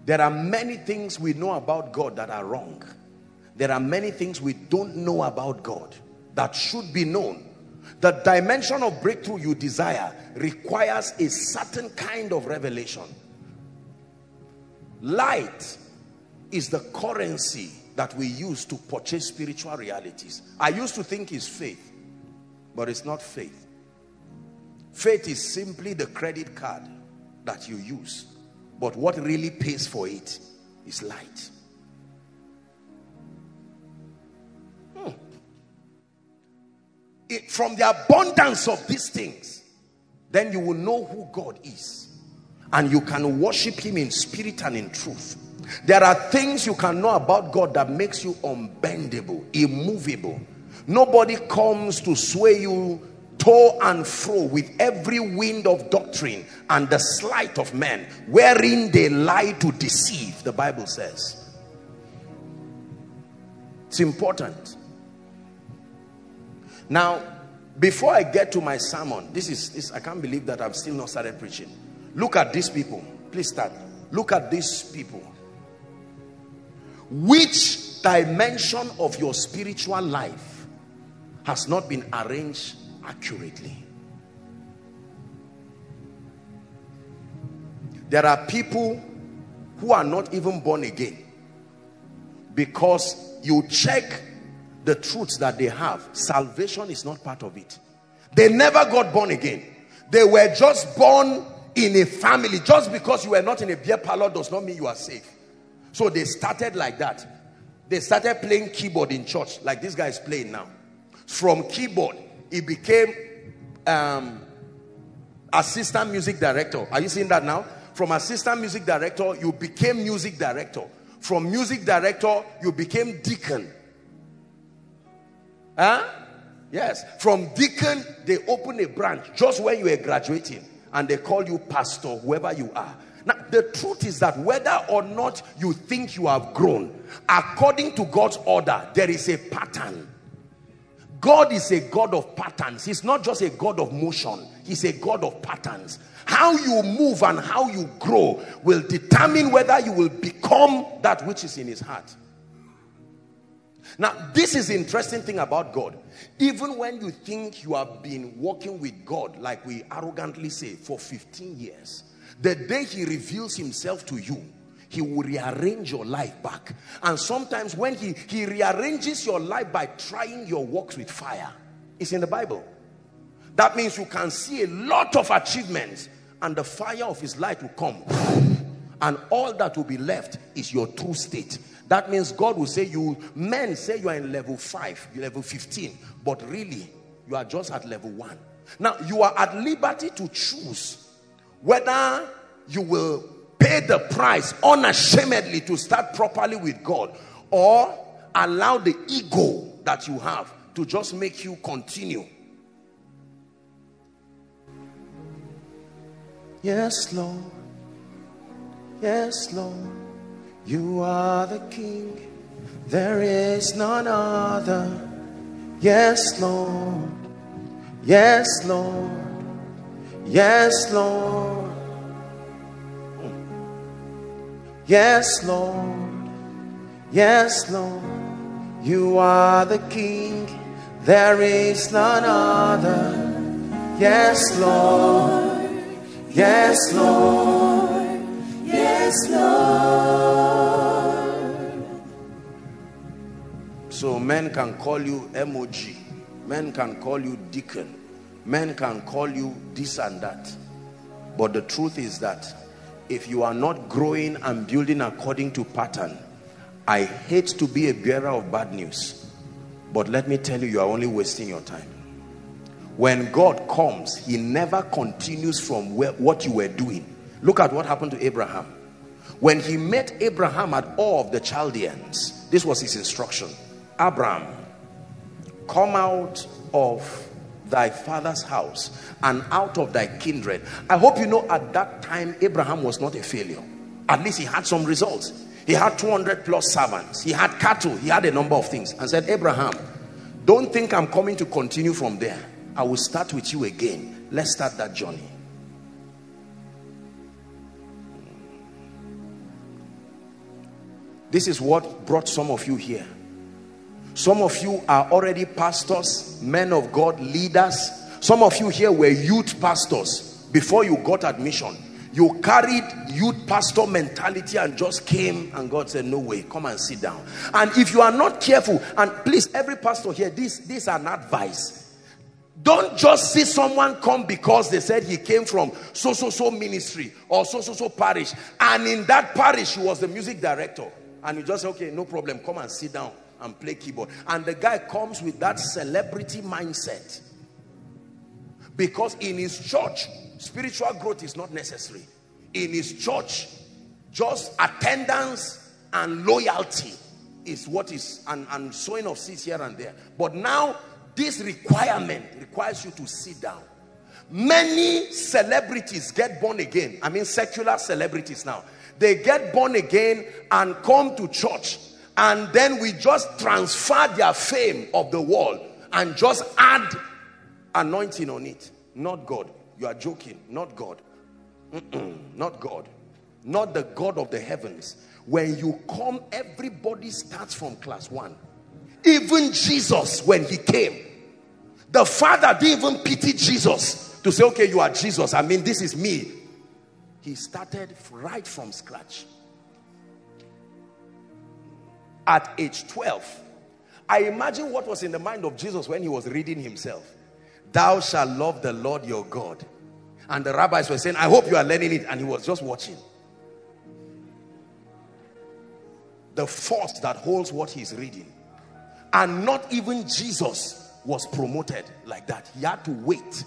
There are many things we know about God that are wrong. There are many things we don't know about God that should be known. The dimension of breakthrough you desire requires a certain kind of revelation. Light is the currency that we use to purchase spiritual realities. I used to think it's faith, but it's not faith. Faith is simply the credit card that you use. But what really pays for it is light. Hmm. It, from the abundance of these things, then you will know who God is. And you can worship him in spirit and in truth. There are things you can know about God that makes you unbendable, immovable. Nobody comes to sway you to and fro with every wind of doctrine and the sleight of men, wherein they lie to deceive, the Bible says. It's important. Now, before I get to my sermon, this is this, I can't believe that I've still not started preaching. Look at these people. Please start. Look at these people. Which dimension of your spiritual life has not been arranged accurately? There are people who are not even born again because you check the truths that they have. Salvation is not part of it. They never got born again. They were just born in a family. Just because you were not in a beer parlor does not mean you are safe. So they started like that. They started playing keyboard in church, like this guy is playing now. From keyboard, it became um, assistant music director. Are you seeing that now? From assistant music director, you became music director. From music director, you became deacon. Huh? Yes. From deacon, they opened a branch just when you were graduating, and they call you pastor, whoever you are. Now, the truth is that whether or not you think you have grown, according to God's order, there is a pattern. God is a God of patterns. He's not just a God of motion. He's a God of patterns. How you move and how you grow will determine whether you will become that which is in his heart. Now, this is the interesting thing about God. Even when you think you have been walking with God, like we arrogantly say, for fifteen years, the day he reveals himself to you, he will rearrange your life back. And sometimes when he, he rearranges your life by trying your works with fire. It's in the Bible. That means you can see a lot of achievements, and the fire of his light will come. And all that will be left is your true state. That means God will say, you men say you are in level five, level fifteen, but really you are just at level one. Now you are at liberty to choose whether you will pay the price unashamedly to start properly with God, or allow the ego that you have to just make you continue. Yes, Lord. Yes, Lord. You are the King, there is none other. Yes, Lord. Yes, Lord. Yes, Lord. Yes, Lord. Yes, Lord. You are the King, there is none other. Yes, Lord. Yes, Lord. Yes, Lord. So men can call you M O G, men can call you deacon, men can call you this and that, but the truth is that if you are not growing and building according to pattern, I hate to be a bearer of bad news, but let me tell you, you are only wasting your time. When God comes, he never continues from where, what you were doing. Look at what happened to Abraham. When he met Abraham at Ur of the Chaldeans, this was his instruction. Abraham, come out of thy father's house and out of thy kindred. I hope you know at that time Abraham was not a failure. At least he had some results. He had two hundred plus servants. He had cattle. He had a number of things. And said, Abraham, don't think I'm coming to continue from there. I will start with you again. Let's start that journey. This is what brought some of you here. Some of you are already pastors, men of God, leaders. Some of you here were youth pastors before you got admission. You carried youth pastor mentality and just came, and God said, no way, come and sit down. And if you are not careful, and please, every pastor here, this, this is an advice. Don't just see someone come because they said he came from so, so, so ministry or so, so, so parish. And in that parish, he was the music director. And you just say, okay, no problem, come and sit down and play keyboard. And the guy comes with that celebrity mindset, because in his church spiritual growth is not necessary. In his church, just attendance and loyalty is what is, and, and sowing of seeds here and there. But now this requirement requires you to sit down. Many celebrities get born again. I mean secular celebrities now. They get born again and come to church. And then we just transfer their fame of the world and just add anointing on it. Not God. You are joking. Not God. Not God. Not the God of the heavens. When you come, everybody starts from class one. Even Jesus, when he came, the Father didn't even pity Jesus to say, okay, you are Jesus. I mean, this is me. He started right from scratch. At age twelve, I imagine what was in the mind of Jesus when he was reading himself. Thou shalt love the Lord your God. And the rabbis were saying, I hope you are learning it. And he was just watching. The force that holds what he's reading. And not even Jesus was promoted like that. He had to wait.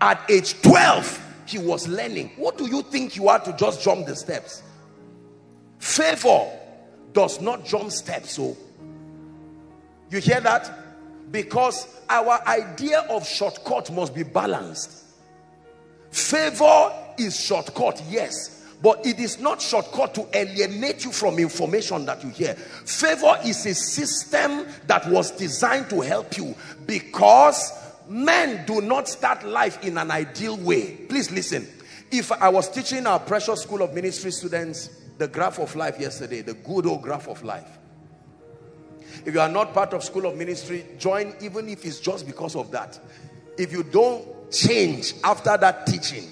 At age twelve, he was learning. What do you think you are to just jump the steps? Favor does not jump steps. So you hear that? Because our idea of shortcut must be balanced. Favor is shortcut, yes, but it is not shortcut to alienate you from information that you hear. Favor is a system that was designed to help you, because men do not start life in an ideal way. Please listen. If I was teaching our precious school of ministry students the graph of life yesterday, the good old graph of life. If you are not part of school of ministry, join, even if it's just because of that. If you don't change after that teaching,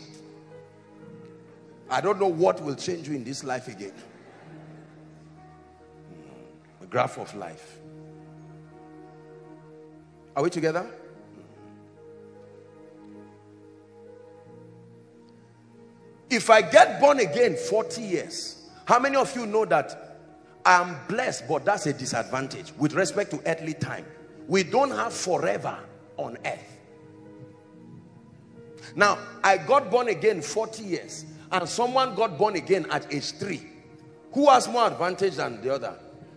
I don't know what will change you in this life again. The graph of life. Are we together? If I get born again, forty years. How many of you know that I am blessed, but that's a disadvantage with respect to earthly time? We don't have forever on earth. Now, I got born again forty years, and someone got born again at age three. Who has more advantage than the other?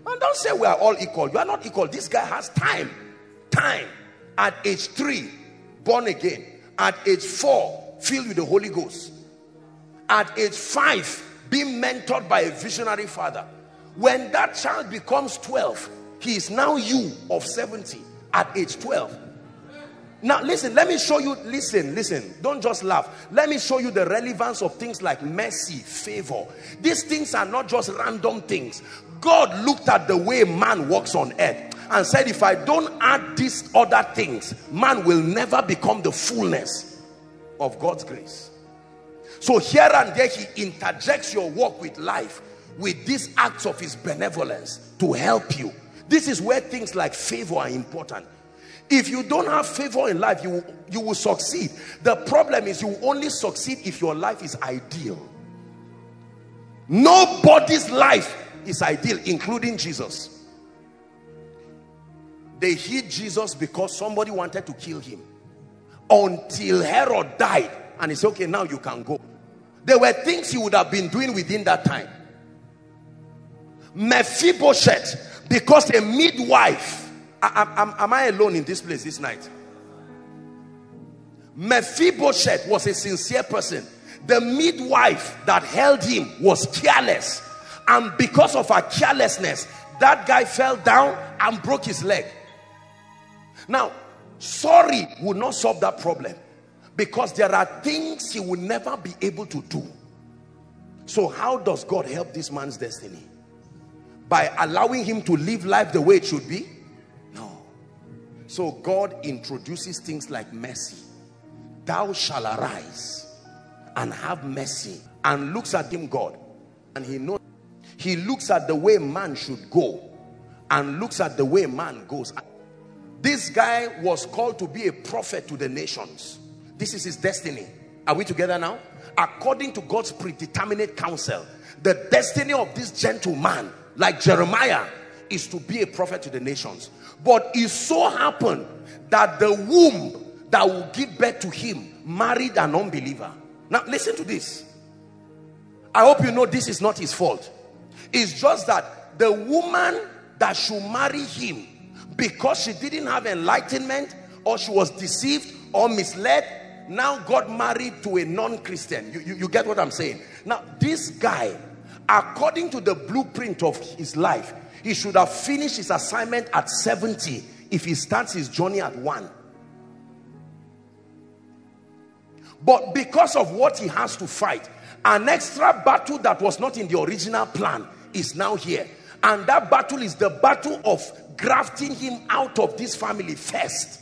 And don't say we are all equal. You are not equal. This guy has time. Time. At age three, born again. At age four, filled with the Holy Ghost. At age five, being mentored by a visionary father. When that child becomes twelve, he is now you of seventy at age twelve. Now listen, let me show you, listen, listen, don't just laugh. Let me show you the relevance of things like mercy, favor. These things are not just random things. God looked at the way man walks on earth and said, if I don't add these other things, man will never become the fullness of God's grace. So here and there, he interjects your walk with life with these acts of his benevolence to help you. This is where things like favor are important. If you don't have favor in life, you, you will succeed. The problem is you only succeed if your life is ideal. Nobody's life is ideal, including Jesus. They hid Jesus because somebody wanted to kill him. Until Herod died. And it's okay, now you can go. There were things he would have been doing within that time. Mephibosheth, because a midwife, I, I, am, am I alone in this place this night? Mephibosheth was a sincere person. The midwife that held him was careless. And because of her carelessness, that guy fell down and broke his leg. Now, sorry would not solve that problem. Because there are things he will never be able to do. So how does God help this man's destiny? By allowing him to live life the way it should be? No. So God introduces things like mercy. Thou shall arise and have mercy. And looks at him, God. And he knows. He looks at the way man should go. And looks at the way man goes. This guy was called to be a prophet to the nations. This is his destiny. Are we together now? According to God's predeterminate counsel, the destiny of this gentleman, like Jeremiah, is to be a prophet to the nations. But it so happened that the womb that will give birth to him married an unbeliever. Now listen to this. I hope you know this is not his fault. It's just that the woman that should marry him, because she didn't have enlightenment, or she was deceived or misled, now got married to a non-Christian. You, you, you get what I'm saying? Now, this guy, according to the blueprint of his life, he should have finished his assignment at seventy if he starts his journey at one. But because of what he has to fight, an extra battle that was not in the original plan is now here. And that battle is the battle of grafting him out of this family first.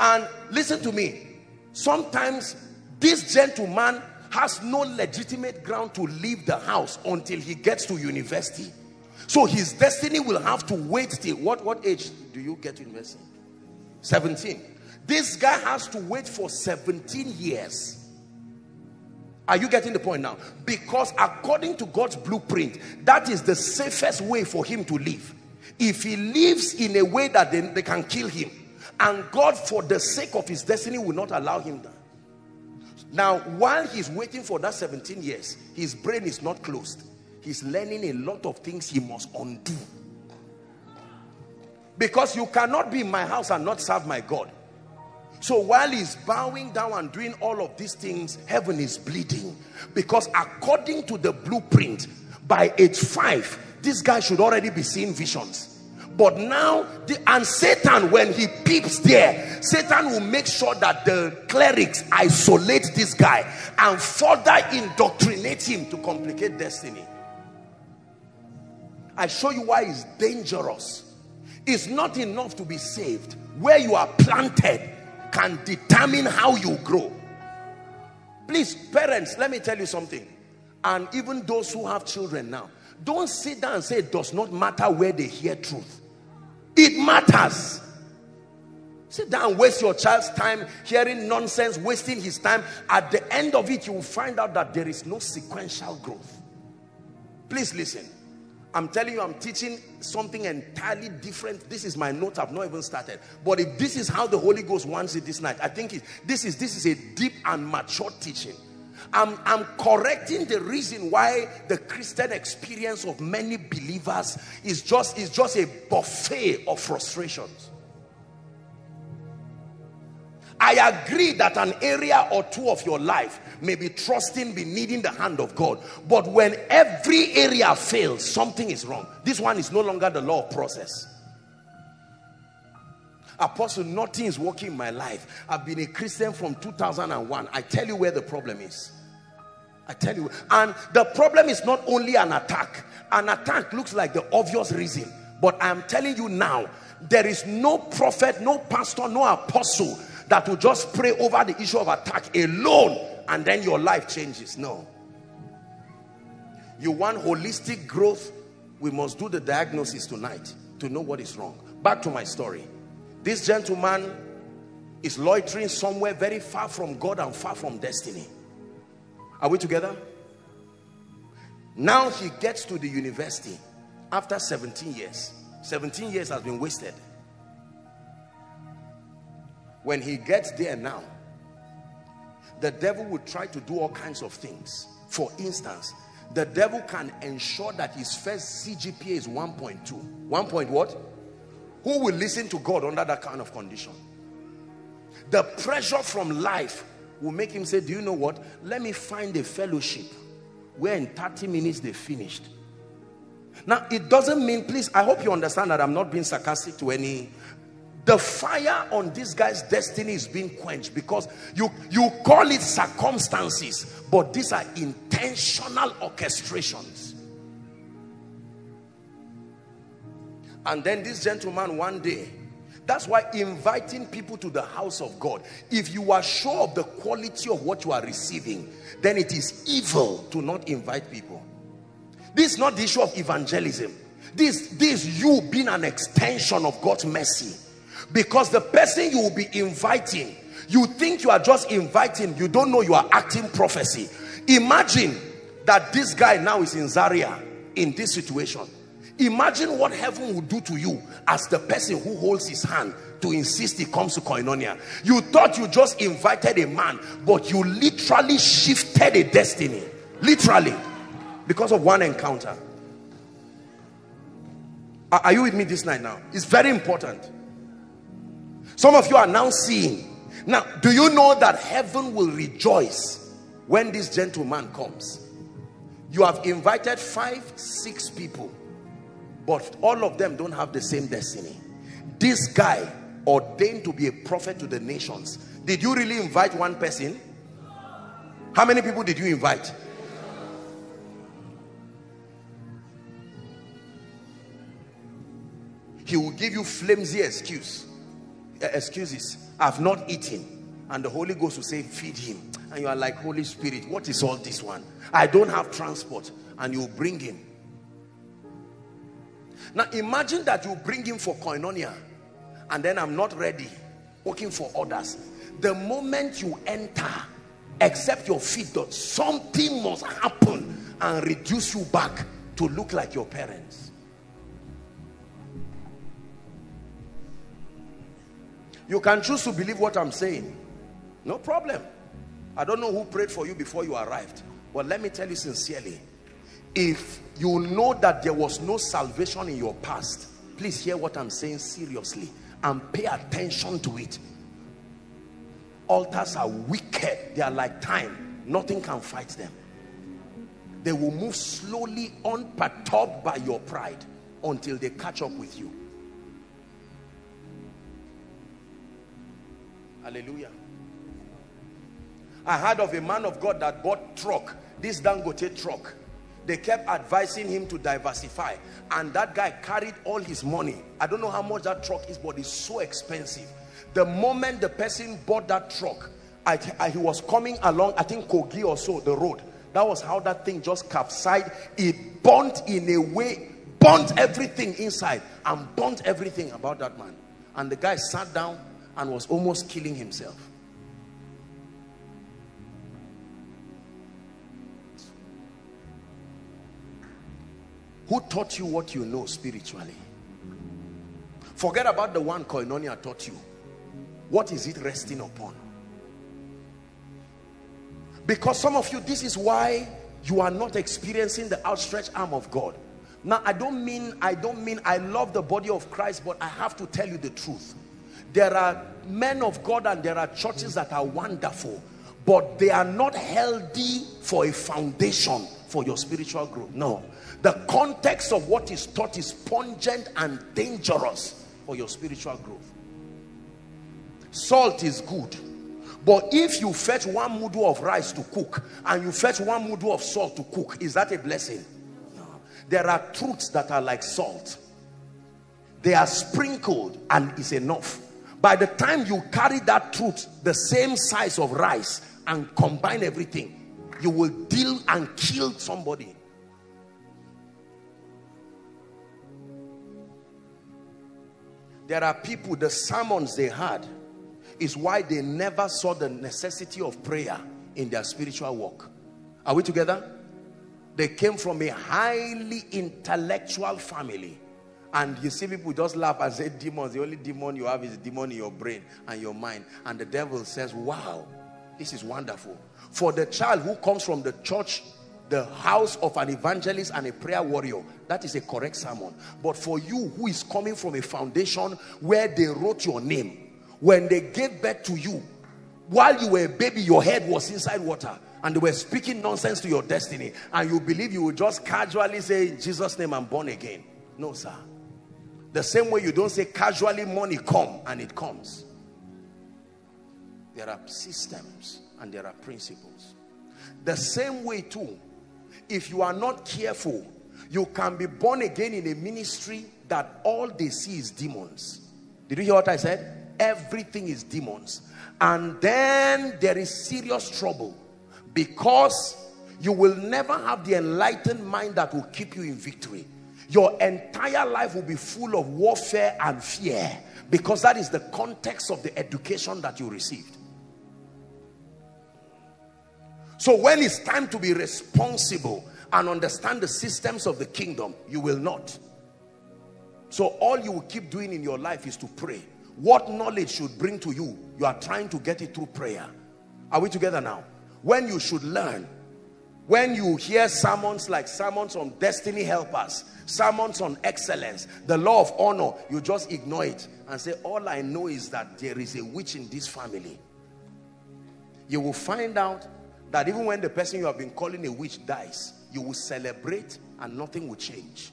And listen to me, sometimes this gentleman has no legitimate ground to leave the house until he gets to university. So his destiny will have to wait till, what, what age do you get to university? seventeen. This guy has to wait for seventeen years. Are you getting the point now? Because according to God's blueprint, that is the safest way for him to live. If he lives in a way that they, they can kill him, And God, for the sake of his destiny, will not allow him that. Now, while he's waiting for that seventeen years, his brain is not closed. He's learning a lot of things he must undo. Because you cannot be in my house and not serve my God. So while he's bowing down and doing all of these things, heaven is bleeding. Because according to the blueprint, by age five, this guy should already be seeing visions. But now, the, and Satan, when he peeps there, Satan will make sure that the clerics isolate this guy and further indoctrinate him to complicate destiny. I show you why it's dangerous. It's not enough to be saved. Where you are planted can determine how you grow. Please, parents, let me tell you something. And even those who have children now, don't sit down and say it does not matter where they hear truth. It matters. Sit down and waste your child's time hearing nonsense, wasting his time. At the end of it, you will find out that there is no sequential growth. Please listen. I'm telling you, I'm teaching something entirely different. This is my note. I've not even started. But if this is how the Holy Ghost wants it this night, I think it, this is this is a deep and mature teaching. I'm, I'm correcting the reason why the Christian experience of many believers is just, is just a buffet of frustrations. I agree that an area or two of your life may be trusting, be needing the hand of God. But when every area fails, something is wrong. This one is no longer the law of process. Apostle, nothing is working in my life. I've been a Christian from two thousand one. I tell you where the problem is. I tell you. And the problem is not only an attack. An attack looks like the obvious reason. But I'm telling you now, there is no prophet, no pastor, no apostle that will just pray over the issue of attack alone and then your life changes. No. You want holistic growth? We must do the diagnosis tonight to know what is wrong. Back to my story. This gentleman is loitering somewhere very far from God and far from destiny. Are we together? Now he gets to the university after seventeen years. seventeen years has been wasted. When he gets there now, the devil will try to do all kinds of things. For instance, the devil can ensure that his first C G P A is one point two. one point what? Who will listen to God under that kind of condition? The pressure from life will make him say, do you know what? Let me find a fellowship where in thirty minutes they finished. Now, it doesn't mean, please, I hope you understand that I'm not being sarcastic to any. The fire on this guy's destiny is being quenched because you, you call it circumstances, but these are intentional orchestrations. And then this gentleman one day, that's why inviting people to the house of God, if you are sure of the quality of what you are receiving, then it is evil to not invite people. This is not the issue of evangelism. This, this you being an extension of God's mercy. Because the person you will be inviting, you think you are just inviting, you don't know you are acting prophecy. Imagine that this guy now is in Zaria in this situation. Imagine what heaven will do to you as the person who holds his hand to insist he comes to Koinonia. You thought you just invited a man, but you literally shifted a destiny. Literally. Because of one encounter. Are you with me this night now? It's very important. Some of you are now seeing. Now, do you know that heaven will rejoice when this gentleman comes? You have invited five, six people, but all of them don't have the same destiny. This guy ordained to be a prophet to the nations. Did you really invite one person? How many people did you invite? He will give you flimsy excuse. Excuses. I've not eaten. And the Holy Ghost will say, feed him. And you are like, Holy Spirit, what is all this one? I don't have transport. And you bring him. Now imagine that you bring him for Koinonia. And then I'm not ready. Working for others. The moment you enter, except your feet, something must happen and reduce you back to look like your parents. You can choose to believe what I'm saying. No problem. I don't know who prayed for you before you arrived. But let me tell you sincerely, if you know that there was no salvation in your past, please hear what I'm saying seriously and pay attention to it. Altars are wicked. They are like time. Nothing can fight them. They will move slowly, unperturbed by your pride, until they catch up with you. Hallelujah. I heard of a man of God that bought truck, this Dangote truck. They kept advising him to diversify, and that guy carried all his money. I don't know how much that truck is, but it's so expensive. The moment the person bought that truck, I, I, he was coming along, I think Kogi or so, the road. That was how that thing just capsized. It burnt in a way, burnt everything inside, and burnt everything about that man. And the guy sat down and was almost killing himself. Who taught you what you know spiritually? Forget about the one Koinonia taught you. What is it resting upon? Because some of you, this is why you are not experiencing the outstretched arm of God. Now, I don't mean, I don't mean I love the body of Christ, but I have to tell you the truth. There are men of God and there are churches that are wonderful, but they are not healthy for a foundation for your spiritual growth. No. The context of what is taught is pungent and dangerous for your spiritual growth. Salt is good. But if you fetch one mudu of rice to cook and you fetch one mudu of salt to cook, is that a blessing? No. There are truths that are like salt. They are sprinkled and it's enough. By the time you carry that truth, the same size of rice, and combine everything, you will deal and kill somebody. There are people, the sermons they had is why they never saw the necessity of prayer in their spiritual walk. Are we together? They came from a highly intellectual family. And you see people just laugh and say, demons, the only demon you have is a demon in your brain and your mind. And the devil says, wow, this is wonderful. For the child who comes from the church, the house of an evangelist and a prayer warrior, that is a correct sermon. But for you who is coming from a foundation where they wrote your name, when they gave birth to you, while you were a baby, your head was inside water and they were speaking nonsense to your destiny, and you believe you will just casually say, in Jesus' name I'm born again. No, sir. The same way you don't say casually money come and it comes. There are systems and there are principles. The same way too, if you are not careful, you can be born again in a ministry that all they see is demons. Did you hear what I said? Everything is demons. And then there is serious trouble, because you will never have the enlightened mind that will keep you in victory. Your entire life will be full of warfare and fear, because that is the context of the education that you received. So when it's time to be responsible and understand the systems of the kingdom, you will not. So all you will keep doing in your life is to pray. What knowledge should bring to you, you are trying to get it through prayer. Are we together now? When you should learn, when you hear sermons like sermons on destiny helpers, sermons on excellence, the law of honor, you just ignore it and say, all I know is that there is a witch in this family. You will find out that even when the person you have been calling a witch dies, you will celebrate and nothing will change,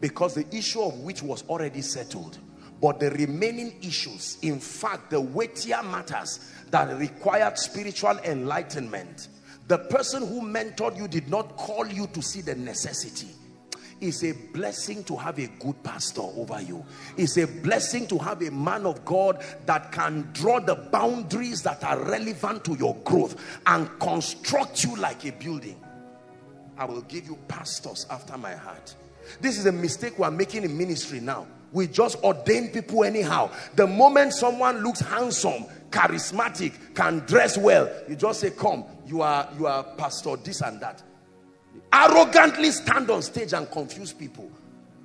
because the issue of witch was already settled. But the remaining issues, in fact, the weightier matters that required spiritual enlightenment. The person who mentored you did not call you to see the necessity. It's a blessing to have a good pastor over you. It's a blessing to have a man of God that can draw the boundaries that are relevant to your growth and construct you like a building. I will give you pastors after my heart. This is a mistake we are making in ministry now. We just ordain people anyhow. The moment someone looks handsome, charismatic, can dress well, you just say, come, you are, you are pastor this and that. Arrogantly stand on stage and confuse people.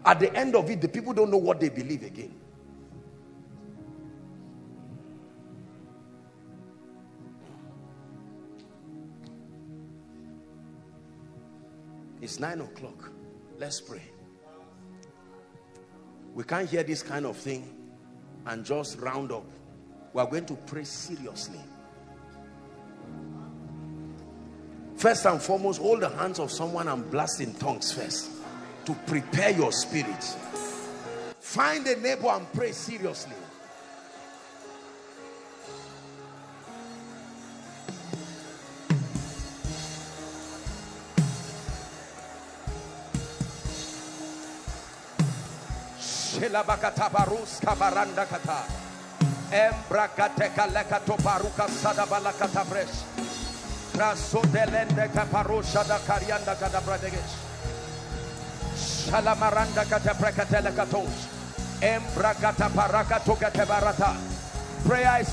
At the end of it, the people don't know what they believe again. It's nine o'clock. Let's pray. We can't hear this kind of thing and just round up. We are going to pray seriously. First and foremost, hold the hands of someone and blast in tongues first to prepare your spirit. Find a neighbor and pray seriously. Prayer is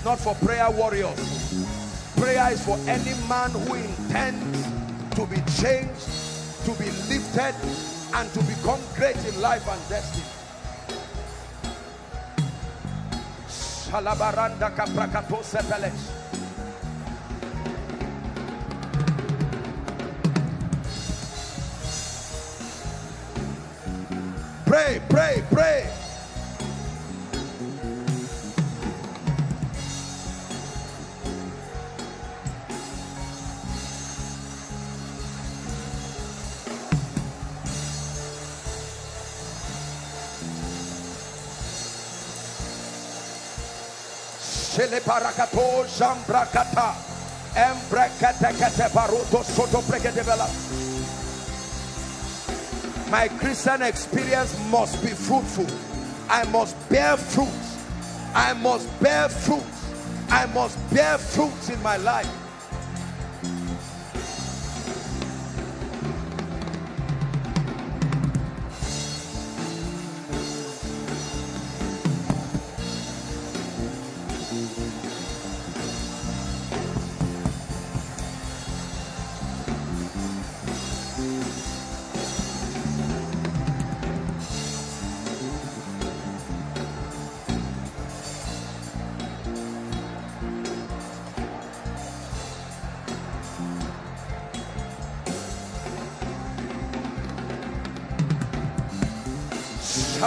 not for prayer warriors. Prayer is for any man who intends to be changed, to be lifted, and to become great in life and destiny. Alabaranda kaprakato sepelech. Pray, pray, pray. Parakato Jambrakata Embrakata Baruto Soto Prekedevela. My Christian experience must be fruitful. I must bear fruit. I must bear fruit. I must bear fruits in my life.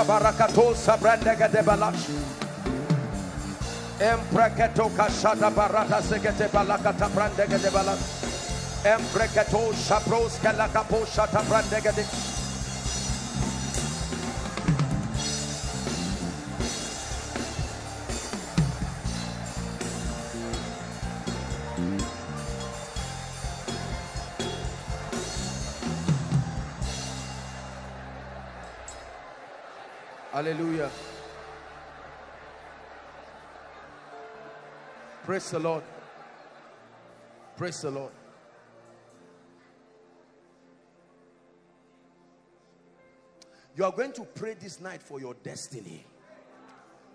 Barakato sabrandega de balash empreketo kashada barata sekete balakata brandega de balash empreketo sapros kalakapo shata brandega de Hallelujah. Praise the Lord. Praise the Lord. You are going to pray this night for your destiny.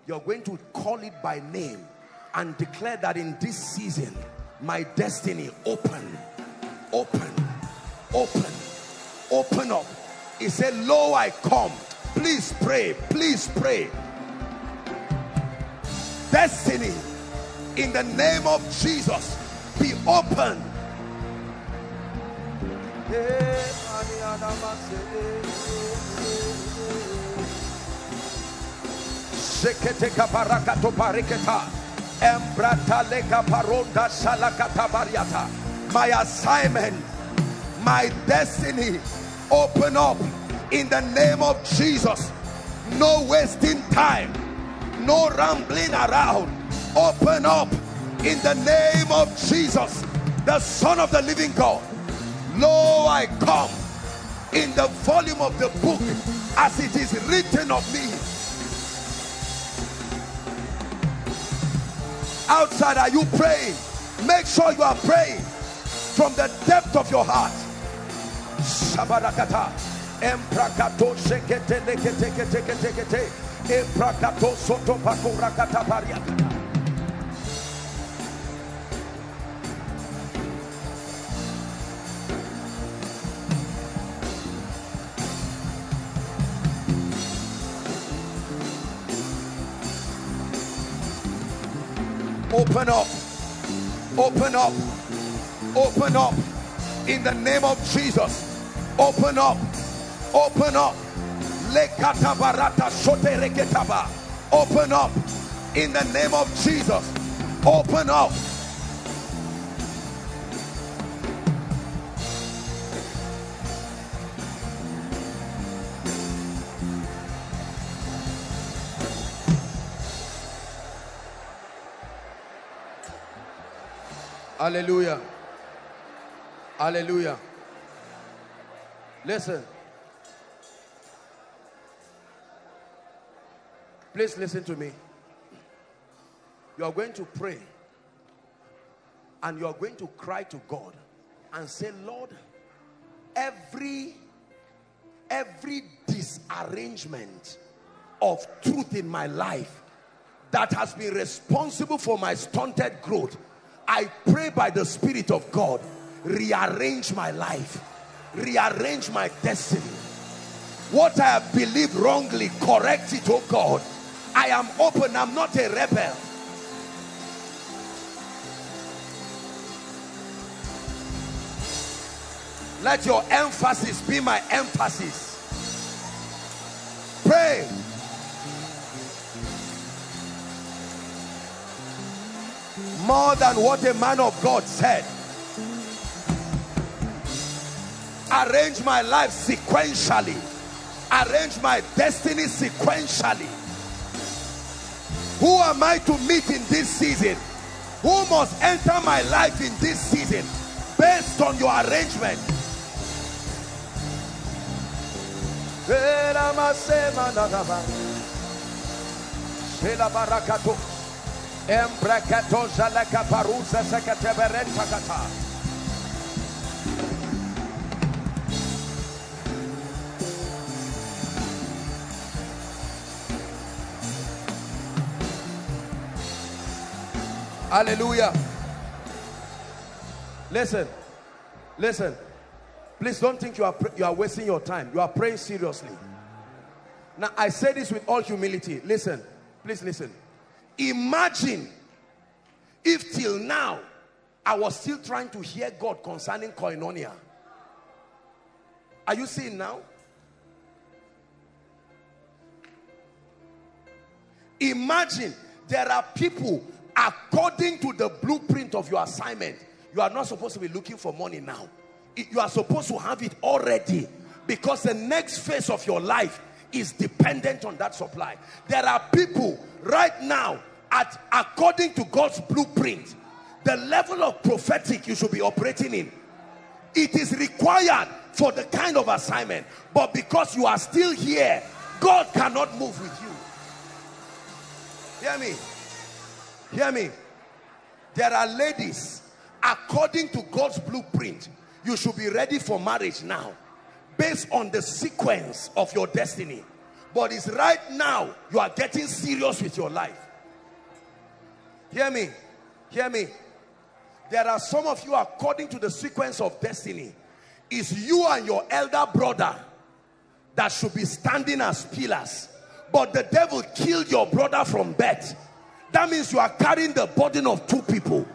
You are going to call it by name and declare that in this season, my destiny open, open, open, open up. He said, lo, I come. Please pray, please pray. Destiny, in the name of Jesus, be open. My assignment, my destiny, open up. In the name of Jesus, no wasting time, no rambling around. Open up in the name of Jesus, the Son of the living God. Lo, I come in the volume of the book as it is written of me. Outside, are you praying? Make sure you are praying from the depth of your heart. Shabarakata. Emprakato sekete lekete kete kete kete emprakato soto pakura katabaria. Open up, open up, open up in the name of Jesus. Open up. Open up. Open up. In the name of Jesus. Open up. Hallelujah. Hallelujah. Listen. Please listen to me. You are going to pray and you are going to cry to God and say, Lord, every every disarrangement of truth in my life that has been responsible for my stunted growth, I pray by the Spirit of God, rearrange my life, rearrange my destiny. What I have believed wrongly, correct it, oh God. I am open, I'm not a rebel. Let your emphasis be my emphasis. Pray. More than what a man of God said. Arrange my life sequentially. Arrange my destiny sequentially. Who am I to meet in this season? Who must enter my life in this season? Based on your arrangement. Hallelujah. Listen, listen. Please don't think you are you are wasting your time. You are praying seriously. Now, I say this with all humility. Listen, please listen. Imagine if till now I was still trying to hear God concerning Koinonia. Are you seeing now? Imagine there are people, according to the blueprint of your assignment, you are not supposed to be looking for money now. You are supposed to have it already, because the next phase of your life is dependent on that supply. There are people right now, at according to God's blueprint, the level of prophetic you should be operating in, it is required for the kind of assignment, but because you are still here, God cannot move with you. Hear me, hear me. There are ladies, according to God's blueprint, you should be ready for marriage now, based on the sequence of your destiny. But it's right now you are getting serious with your life. Hear me, hear me. There are some of you, according to the sequence of destiny, it's you and your elder brother that should be standing as pillars. But the devil killed your brother from birth. That means you are carrying the burden of two people.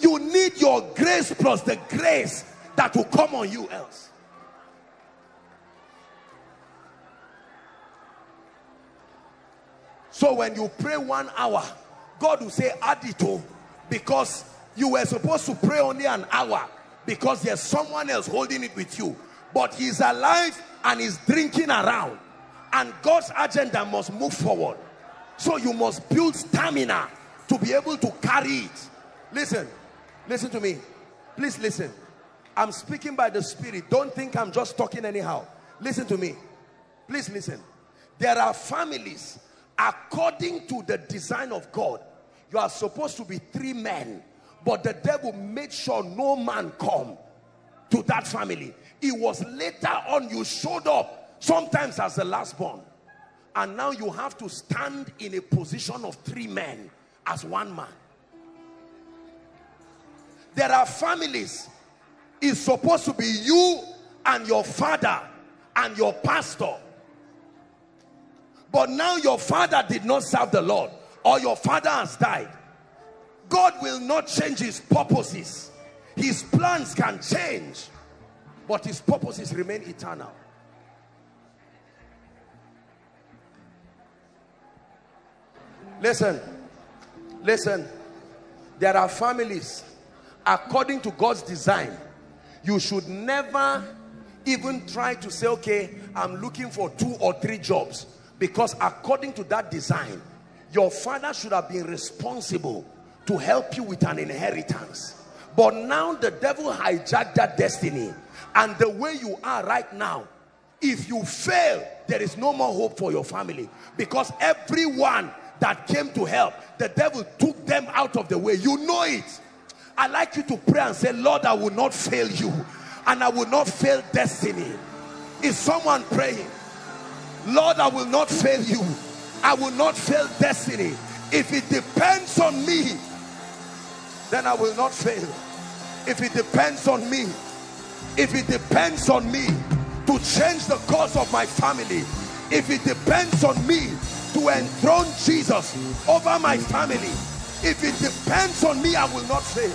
You need your grace plus the grace that will come on you else. So when you pray one hour, God will say, add it all, because you were supposed to pray only an hour, because there's someone else holding it with you. But he's alive and he's drinking around. And God's agenda must move forward. So you must build stamina to be able to carry it. Listen, listen to me. Please listen. I'm speaking by the Spirit. Don't think I'm just talking anyhow. Listen to me. Please listen. There are families, according to the design of God, you are supposed to be three men, but the devil made sure no man come to that family. It was later on you showed up, sometimes as the last born, and now you have to stand in a position of three men as one man. There are families, it's supposed to be you and your father and your pastor. But now your father did not serve the Lord, or your father has died. God will not change his purposes. His plans can change. but his purposes remain eternal. Listen, listen, there are families, according to God's design, you should never even try to say, okay, I'm looking for two or three jobs, because according to that design, your father should have been responsible to help you with an inheritance. But now the devil hijacked that destiny, and the way you are right now, if you fail, there is no more hope for your family, because everyone that came to help, the devil took them out of the way. You know it. I'd like you to pray and say, Lord, I will not fail you, and I will not fail destiny. Is someone praying? Lord, I will not fail you, I will not fail destiny. If it depends on me, then I will not fail. If it depends on me, if it depends on me to change the course of my family, if it depends on me to enthrone Jesus over my family, if it depends on me, I will not fail.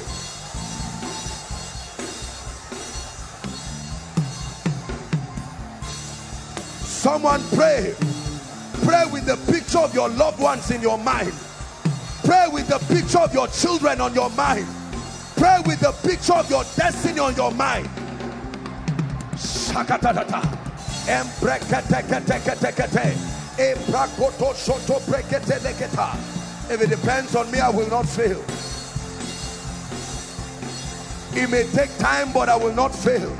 Someone pray. Pray with the picture of your loved ones in your mind. Pray with the picture of your children on your mind. Pray with the picture of your destiny on your mind. If it depends on me, I will not fail. It may take time, but I will not fail.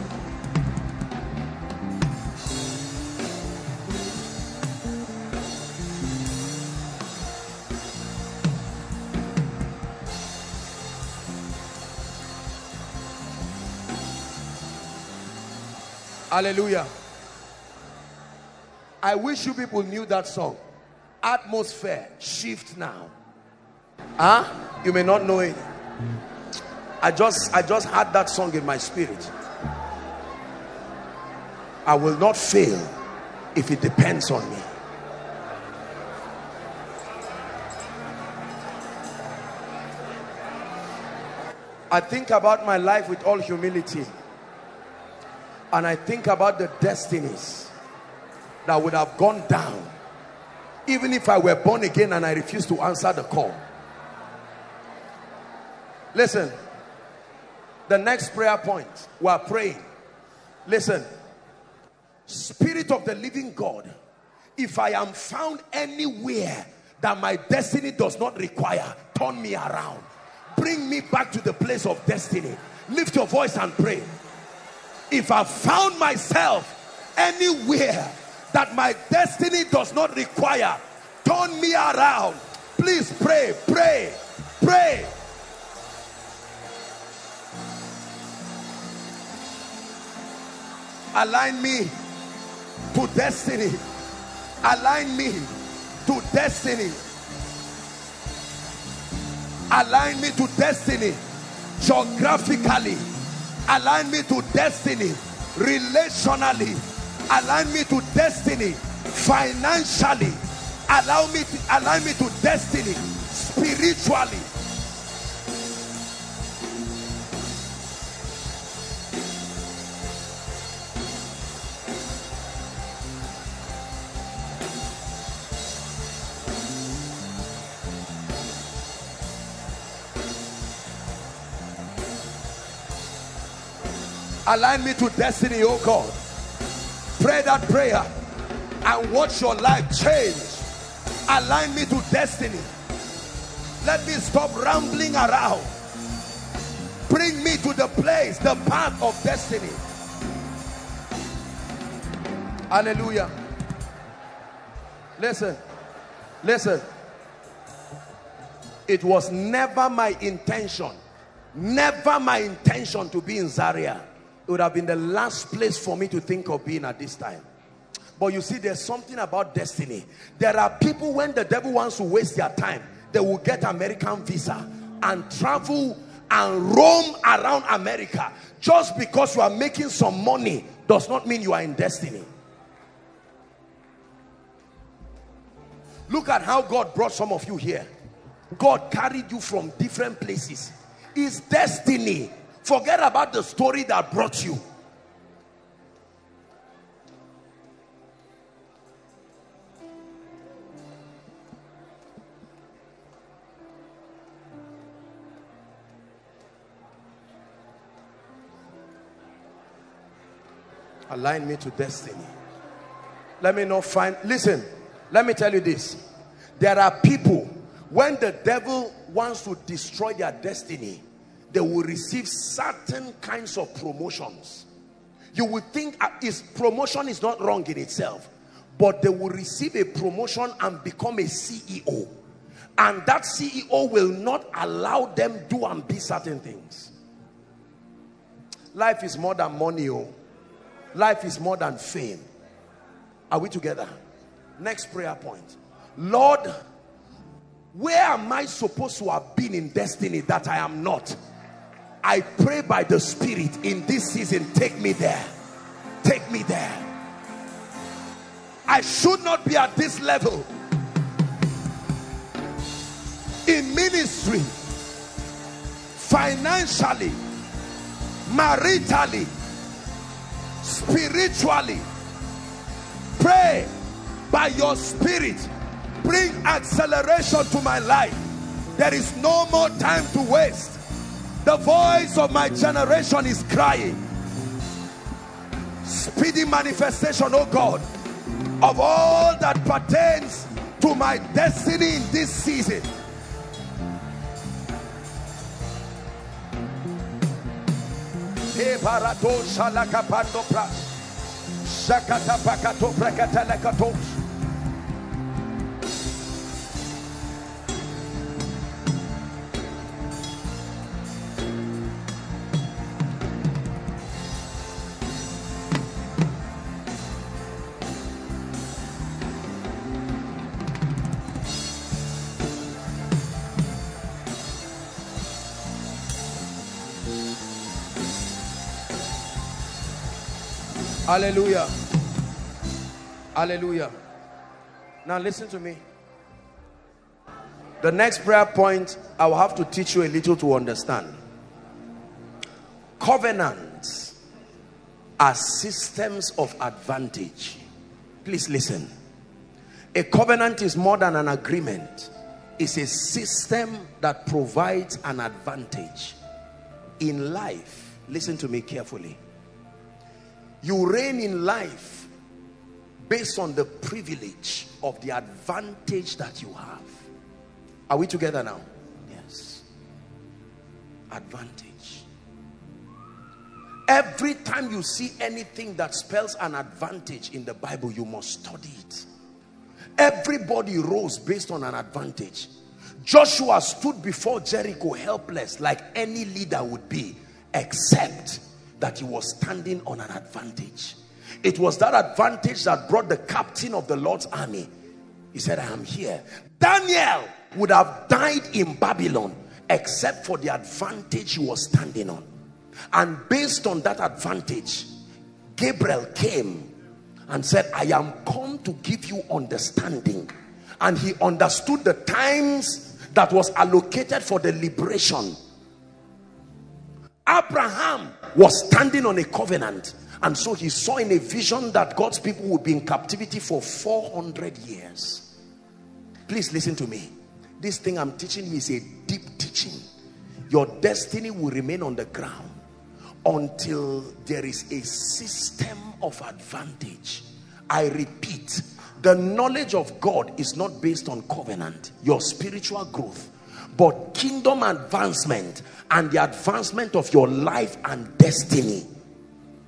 Hallelujah. I wish you people knew that song. Atmosphere, shift now. Huh? You may not know it. I just, I just had that song in my spirit. I will not fail if it depends on me. I think about my life with all humility, and I think about the destinies that would have gone down even if I were born again and I refused to answer the call. Listen, the next prayer point we are praying. Listen, Spirit of the Living God, if I am found anywhere that my destiny does not require, turn me around. Bring me back to the place of destiny. Lift your voice and pray. If I found myself anywhere that my destiny does not require, turn me around. Please pray, pray, pray. Align me to destiny. Align me to destiny. Align me to destiny. Geographically, align me to destiny. Relationally, align me to destiny. Financially, allow me to align me to destiny. Spiritually, align me to destiny. Oh God, pray that prayer and watch your life change. Align me to destiny. Let me stop rambling around. Bring me to the place, the path of destiny. Hallelujah. Listen, listen. It was never my intention, never my intention to be in Zaria. It would have been the last place for me to think of being at this time. But you see, there's something about destiny. There are people, when the devil wants to waste their time, they will get American visa and travel and roam around America. Just because you are making some money does not mean you are in destiny. Look at how God brought some of you here. God carried you from different places. It's destiny. Forget about the story that brought you. Align me to destiny. Let me not find... Listen, let me tell you this. There are people, when the devil wants to destroy their destiny, they will receive certain kinds of promotions. You would think is promotion is not wrong in itself, but they will receive a promotion and become a C E O. And that C E O will not allow them to do and be certain things. Life is more than money. Oh. Life is more than fame. Are we together? Next prayer point. Lord, where am I supposed to have been in destiny that I am not? I pray by the Spirit in this season, take me there. Take me there. I should not be at this level. In ministry, financially, maritally, spiritually, pray by your Spirit. Bring acceleration to my life. There is no more time to waste. The voice of my generation is crying. Speedy manifestation, oh God, of all that pertains to my destiny in this season. Hallelujah. Hallelujah. Now listen to me. The next prayer point, I will have to teach you a little to understand. Covenants are systems of advantage. Please listen. A covenant is more than an agreement. It's a system that provides an advantage. In life, listen to me carefully. You reign in life based on the privilege of the advantage that you have. Are we together now? Yes. Advantage. Every time you see anything that spells an advantage in the Bible, you must study it. Everybody rose based on an advantage. Joshua stood before Jericho helpless like any leader would be, except that he was standing on an advantage. It was that advantage that brought the captain of the Lord's army. He said, I am here. Daniel would have died in Babylon except for the advantage he was standing on. And based on that advantage, Gabriel came and said, I am come to give you understanding. And he understood the times that was allocated for the liberation. Abraham was standing on a covenant, and so he saw in a vision that God's people would be in captivity for four hundred years. Please listen to me. This thing I'm teaching you is a deep teaching. Your destiny will remain on the ground until there is a system of advantage. I repeat, the knowledge of God is not based on covenant, your spiritual growth, but kingdom advancement and the advancement of your life and destiny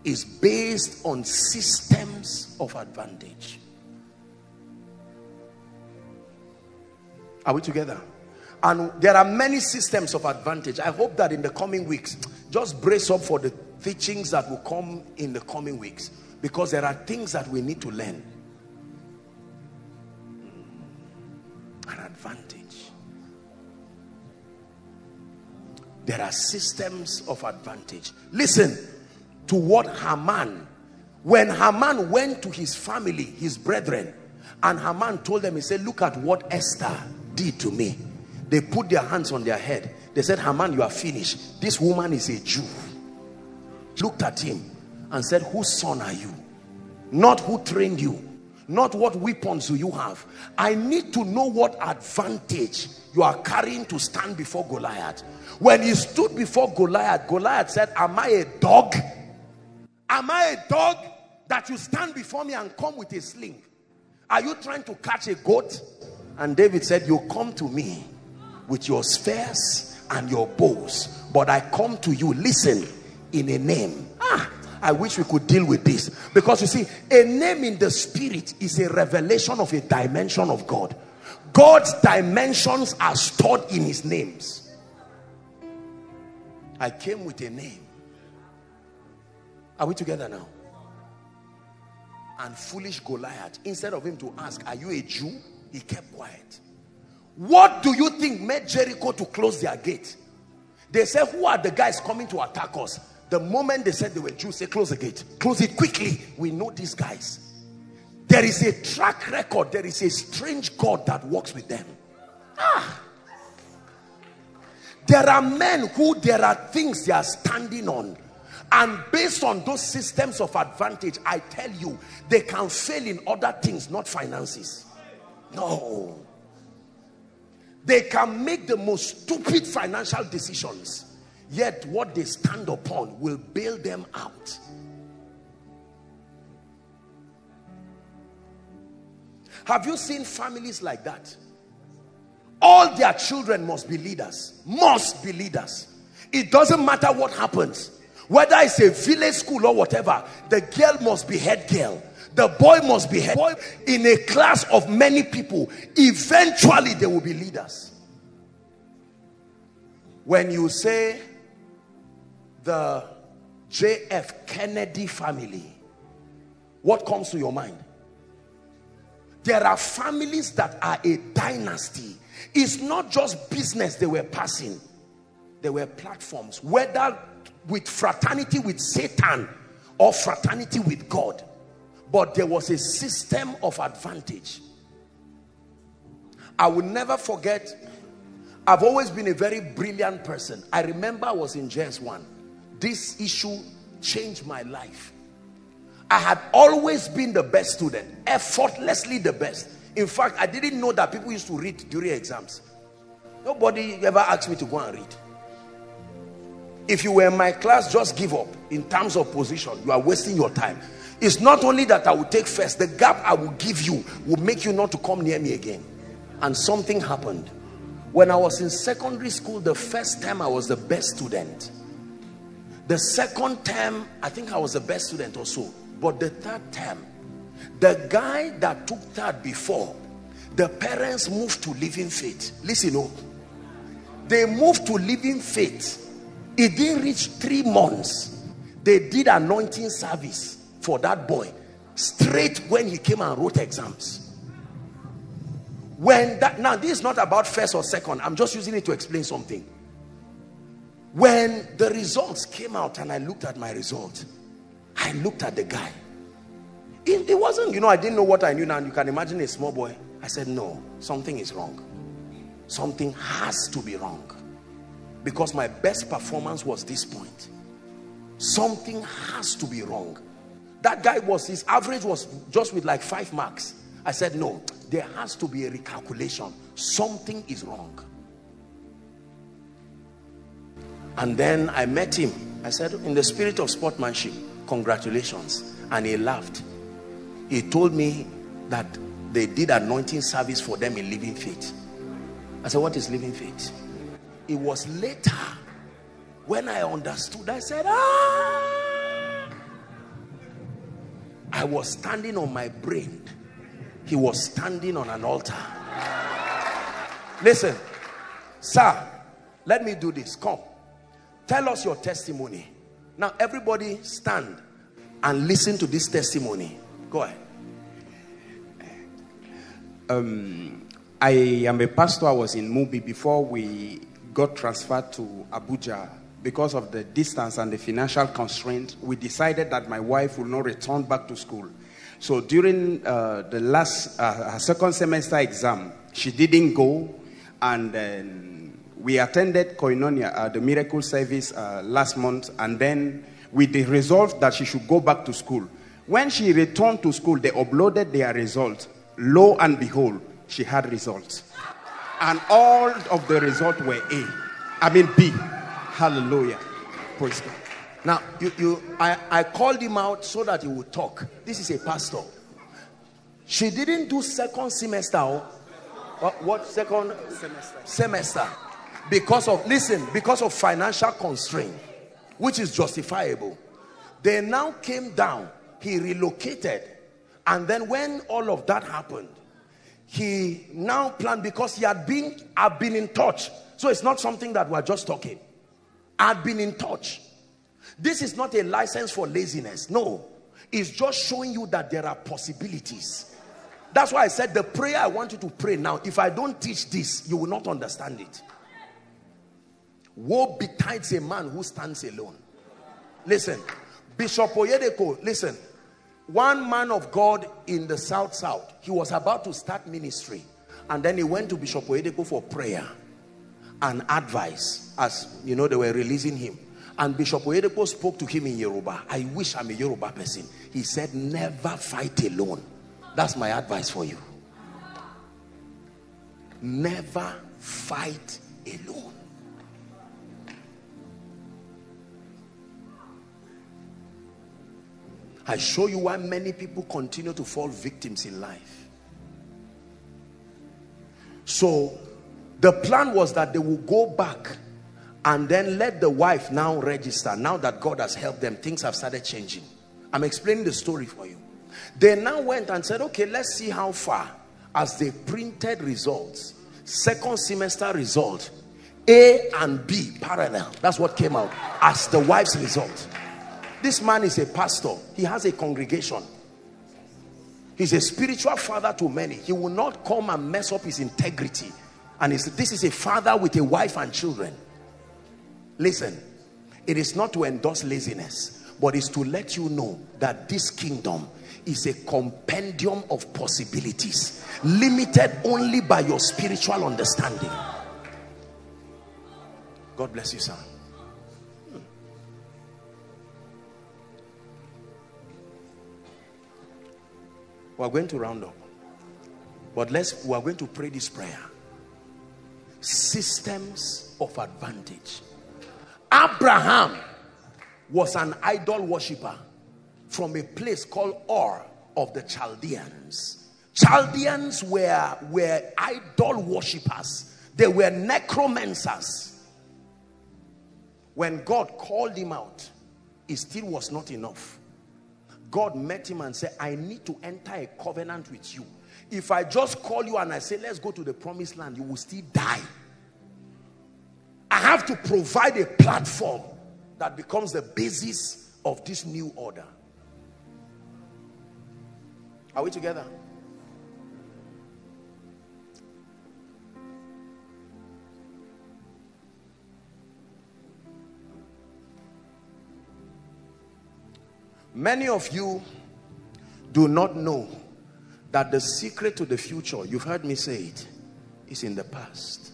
is based on systems of advantage. Are we together? And there are many systems of advantage. I hope that in the coming weeks, just brace up for the teachings that will come in the coming weeks, because there are things that we need to learn. An advantage. There are systems of advantage. Listen to what Haman, when Haman went to his family, his brethren, and Haman told them, he said, look at what Esther did to me. They put their hands on their head. They said, Haman, you are finished. This woman is a Jew. Looked at him and said, whose son are you? Not who trained you. Not what weapons do you have. I need to know what advantage you are carrying to stand before Goliath. When he stood before Goliath, Goliath said, am I a dog? Am I a dog that you stand before me and come with a sling? Are you trying to catch a goat? And David said, you come to me with your spears and your bows, but I come to you, listen, in a name. Ah, I wish we could deal with this, because you see, a name in the spirit is a revelation of a dimension of God. God's dimensions are stored in his names. I came with a name. Are we together now? And foolish Goliath, instead of him to ask, are you a Jew? He kept quiet. What do you think made Jericho to close their gate? They said, who are the guys coming to attack us? The moment they said they were Jews, they close the gate. Close it quickly. We know these guys. There is a track record. There is a strange God that works with them. Ah. There are men who there are things they are standing on. And based on those systems of advantage, I tell you, they can fail in other things, not finances. No. They can make the most stupid financial decisions, yet what they stand upon will bail them out. Have you seen families like that? All their children must be leaders, must be leaders. It doesn't matter what happens, whether it's a village school or whatever, the girl must be head girl. The boy must be head boy. In a class of many people, eventually they will be leaders. When you say the J F Kennedy family, what comes to your mind? There are families that are a dynasty. It's not just business they were passing. They were platforms, whether with fraternity with Satan or fraternity with God. But there was a system of advantage. I will never forget, I've always been a very brilliant person. I remember I was in Genesis one. This issue changed my life. I had always been the best student, effortlessly the best. In fact, I didn't know that people used to read during exams. Nobody ever asked me to go and read. If you were in my class, just give up. In terms of position, you are wasting your time. It's not only that I will take first, the gap I will give you will make you not to come near me again. And something happened. When I was in secondary school, the first time I was the best student. The second time, I think I was the best student or so. But the third time, the guy that took third before, the parents moved to Living Faith. Listen, oh, they moved to Living Faith. It didn't reach three months. They did anointing service for that boy straight when he came and wrote exams. When that, now this is not about first or second, I'm just using it to explain something. When the results came out and I looked at my result, I looked at the guy. It, it wasn't, you know, I didn't know what I knew now. You can imagine a small boy. I said, no, something is wrong. Something has to be wrong, because my best performance was this point. Something has to be wrong. That guy was, his average was just with like five marks. I said, no, there has to be a recalculation. Something is wrong. And then I met him. I said, in the spirit of sportsmanship, congratulations. And he laughed. He told me that they did anointing service for them in Living Faith. I said, what is Living Faith? It was later when I understood. I said, ah! I was standing on my brain. He was standing on an altar. Listen, sir, let me do this. Come, tell us your testimony. Now, everybody stand and listen to this testimony. Go ahead. Um, I am a pastor. I was in Mubi before we got transferred to Abuja. Because of the distance and the financial constraint, we decided that my wife would not return back to school. So during uh, the last uh, her second semester exam, she didn't go, and then we attended Koinonia, uh, the miracle service, uh, last month, and then we resolved that she should go back to school. When she returned to school, they uploaded their results. Lo and behold, she had results, and all of the results were A. I mean B. Hallelujah. Praise God. Now, you, you, I, I called him out so that he would talk. This is a pastor. She didn't do second semester. What, what second semester? Semester. Because of, listen, because of financial constraint, which is justifiable. They now came down. He relocated. And then when all of that happened, he now planned, because he had been, had been in touch. So it's not something that we're just talking. I'd been in touch. This is not a license for laziness. No, it's just showing you that there are possibilities. That's why I said the prayer I want you to pray now. If I don't teach this, you will not understand it. Woe betides a man who stands alone. Listen, Bishop Oyedeko, listen. One man of God in the South South, he was about to start ministry. And then he went to Bishop Oyedeko for prayer and advice. As you know, they were releasing him. And Bishop Oyedepo spoke to him in Yoruba. I wish I'm a Yoruba person. He said, never fight alone. That's my advice for you. Never fight alone. I show you why many people continue to fall victims in life. So, the plan was that they will go back and then let the wife now register. Now that God has helped them, things have started changing. I'm explaining the story for you. They now went and said, okay, let's see how far. As they printed results, second semester result, A and B parallel. That's what came out as the wife's result. This man is a pastor. He has a congregation. He's a spiritual father to many. He will not come and mess up his integrity. And it's, this is a father with a wife and children. Listen, it is not to endorse laziness, but it's to let you know that this kingdom is a compendium of possibilities, limited only by your spiritual understanding. God bless you, sir. Hmm. We're going to round up, but let's, we're going to pray this prayer. Systems of advantage. Abraham was an idol worshiper from a place called Ur of the Chaldeans. Chaldeans were, were idol worshippers. They were necromancers. When God called him out, it still was not enough. God met him and said, I need to enter a covenant with you. If I just call you and I say, let's go to the promised land, you will still die. I have to provide a platform that becomes the basis of this new order. Are we together? Many of you do not know that the secret to the future, you've heard me say it, is in the past.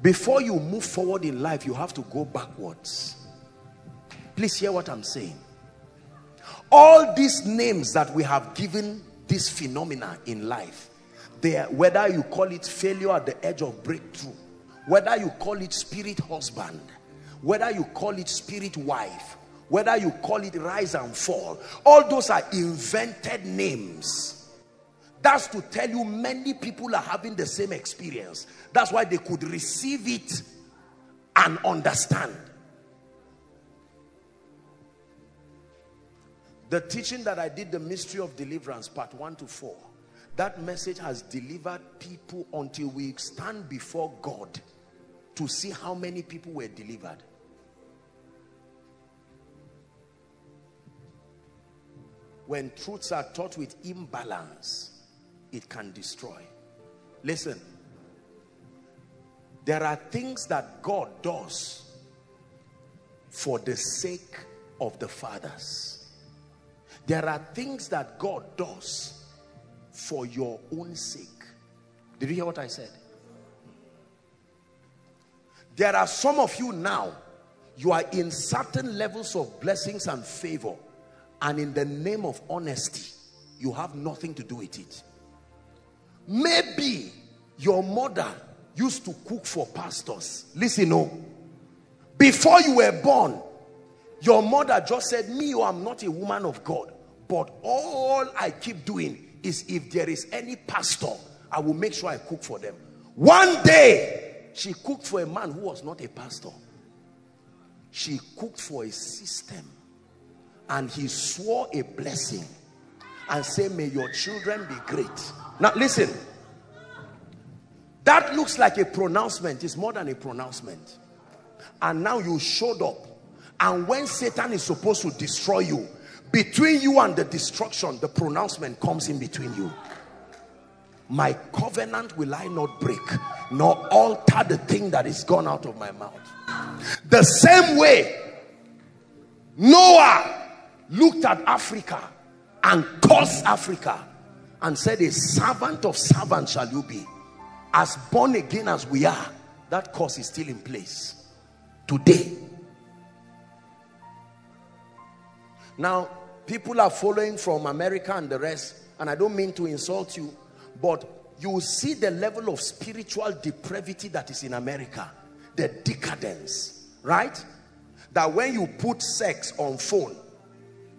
Before you move forward in life, you have to go backwards. Please hear what I'm saying. All these names that we have given this phenomena in life, they are, whether you call it failure at the edge of breakthrough, whether you call it spirit husband, whether you call it spirit wife, whether you call it rise and fall, all those are invented names. That's to tell you many people are having the same experience. That's why they could receive it and understand. The teaching that I did, the mystery of deliverance, part one to four, that message has delivered people until we stand before God to see how many people were delivered. When truths are taught with imbalance, it can destroy. Listen, there are things that God does for the sake of the fathers. There are things that God does for your own sake. Did you hear what I said? There are some of you now, you are in certain levels of blessings and favor, and in the name of honesty, you have nothing to do with it. Maybe your mother used to cook for pastors. Listen, no. Before you were born, Your mother just said, me, oh, I'm not a woman of God, but all I keep doing is if there is any pastor, I will make sure I cook for them. One day, she cooked for a man who was not a pastor. She cooked for a system, and he swore a blessing and said, may your children be great. Now listen, that looks like a pronouncement. It's more than a pronouncement. And now you showed up, and when Satan is supposed to destroy you, between you and the destruction, the pronouncement comes in between you. My covenant will I not break, nor alter the thing that is gone out of my mouth. The same way Noah looked at Africa and cursed Africa and said, a servant of servants shall you be. As born again as we are, that curse is still in place today. Now, people are following from America and the rest, and I don't mean to insult you, but you will see the level of spiritual depravity that is in America, the decadence, right? That when you put sex on phone,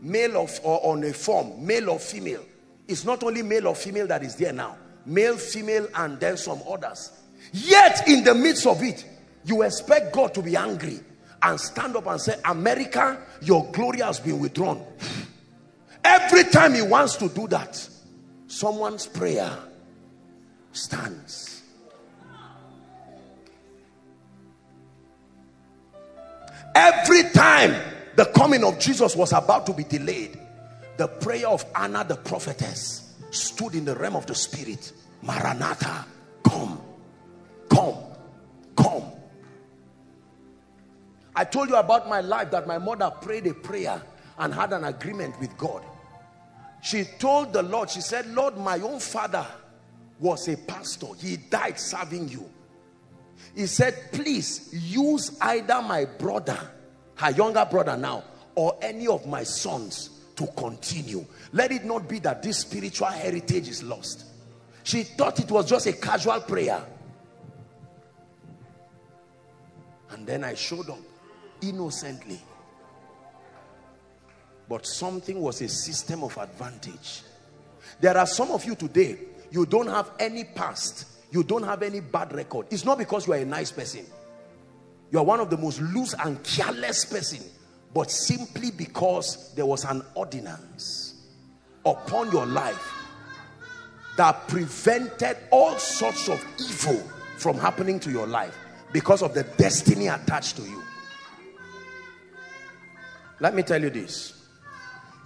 male of, or on a form, male or female, it's not only male or female that is there now, male, female, and then some others. Yet, in the midst of it, you expect God to be angry and stand up and say, America, your glory has been withdrawn. Every time he wants to do that, someone's prayer stands. Every time the coming of Jesus was about to be delayed, the prayer of Anna the prophetess stood in the realm of the spirit. Maranatha, come, come, come. I told you about my life that my mother prayed a prayer and had an agreement with God. She told the Lord, she said, Lord, my own father was a pastor. He died serving you. He said, please use either my brother, her younger brother now, or any of my sons to continue. Let it not be that this spiritual heritage is lost. She thought it was just a casual prayer. And then I showed up. Innocently, but something was a system of advantage. There are some of you today, you don't have any past, you don't have any bad record. It's not because you are a nice person, you are one of the most loose and careless person, but simply because there was an ordinance upon your life that prevented all sorts of evil from happening to your life because of the destiny attached to you. Let me tell you this.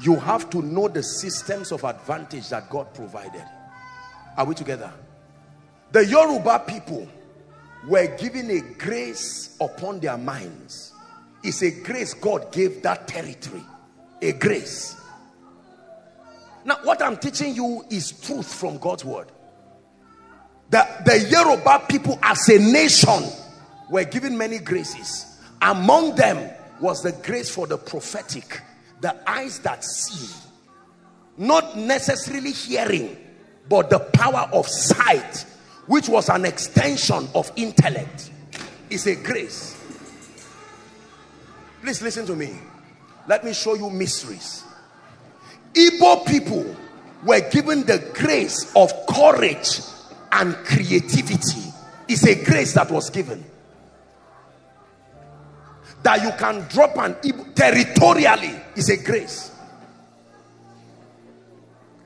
You have to know the systems of advantage that God provided. Are we together? The Yoruba people were given a grace upon their minds. It's a grace God gave that territory. A grace. Now, what I'm teaching you is truth from God's word. The, the Yoruba people as a nation were given many graces. Among them was the grace for the prophetic, the eyes that see, not necessarily hearing, but the power of sight, which was an extension of intellect, is a grace. Please listen to me. Let me show you mysteries. Igbo people were given the grace of courage and creativity. It's a grace that was given. That you can drop an Igbo territorially is a grace.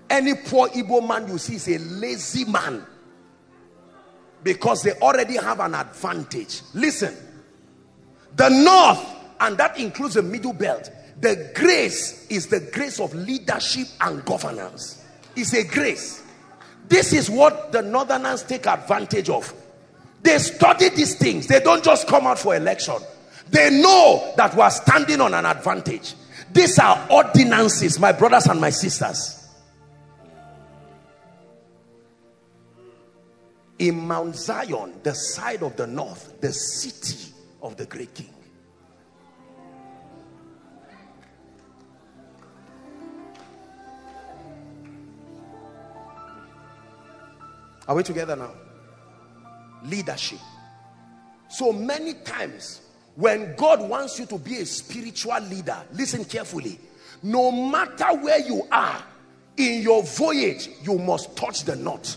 Any poor Igbo man you see is a lazy man because they already have an advantage. Listen, the north, and that includes the middle belt, the grace is the grace of leadership and governance. It's a grace. This is what the northerners take advantage of. They study these things. They don't just come out for election. They know that we are standing on an advantage. These are ordinances, my brothers and my sisters. In Mount Zion, the side of the north, the city of the great king. Are we together now? Leadership. So many times When God wants you to be a spiritual leader, listen carefully. No matter where you are in your voyage, you must touch the knot.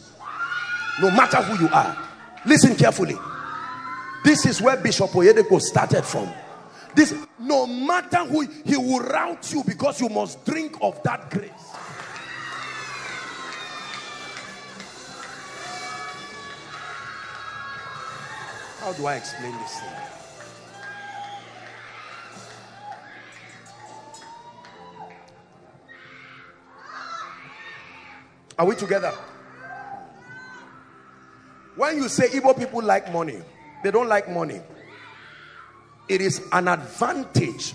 No matter who you are. Listen carefully. This is where Bishop Oyedeko started from. This, no matter who, he will rout you because you must drink of that grace. How do I explain this thing? Are we together? When you say Igbo people like money, they don't like money. It is an advantage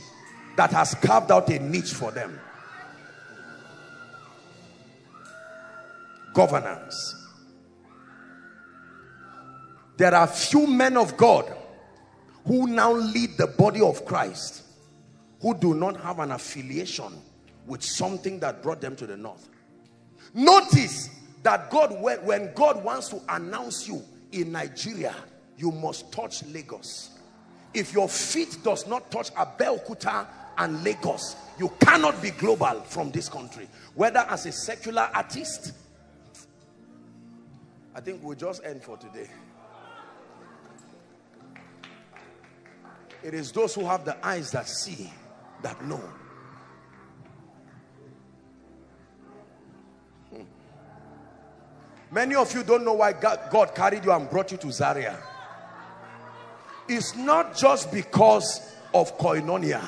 that has carved out a niche for them. Governance. There are few men of God who now lead the body of Christ who do not have an affiliation with something that brought them to the north. Notice that God, when God wants to announce you in Nigeria, you must touch Lagos. If your feet does not touch Abeokuta and Lagos, you cannot be global from this country. Whether as a secular artist, I think we'll just end for today. It is those who have the eyes that see, that know. Hmm. Many of you don't know why God carried you and brought you to Zaria. It's not just because of Koinonia.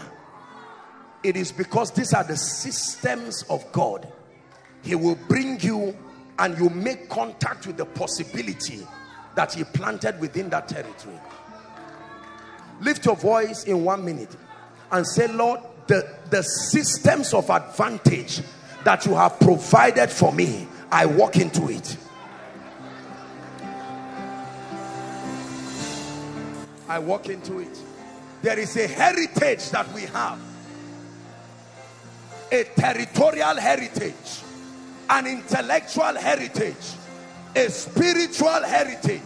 It is because these are the systems of God. He will bring you and you make contact with the possibility that he planted within that territory. Lift your voice in one minute and say, Lord, the, the systems of advantage that you have provided for me, I walk into it. I walk into it. There is a heritage that we have. A territorial heritage. An intellectual heritage. A spiritual heritage.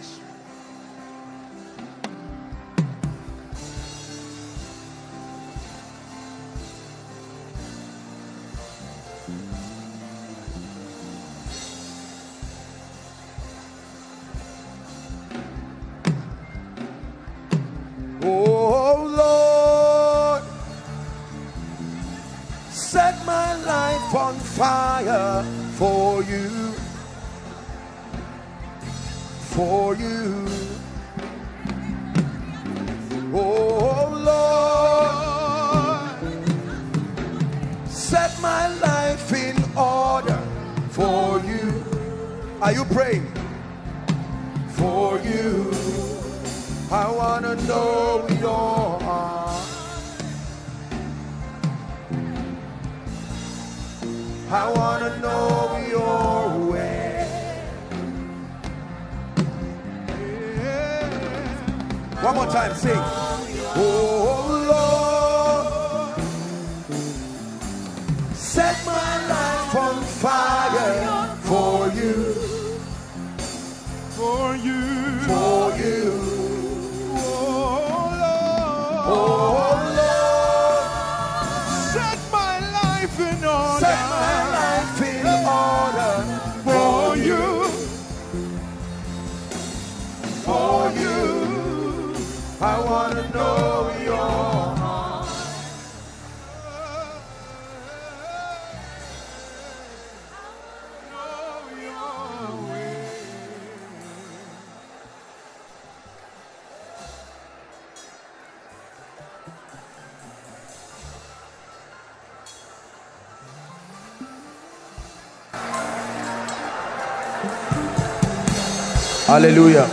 Hallelujah.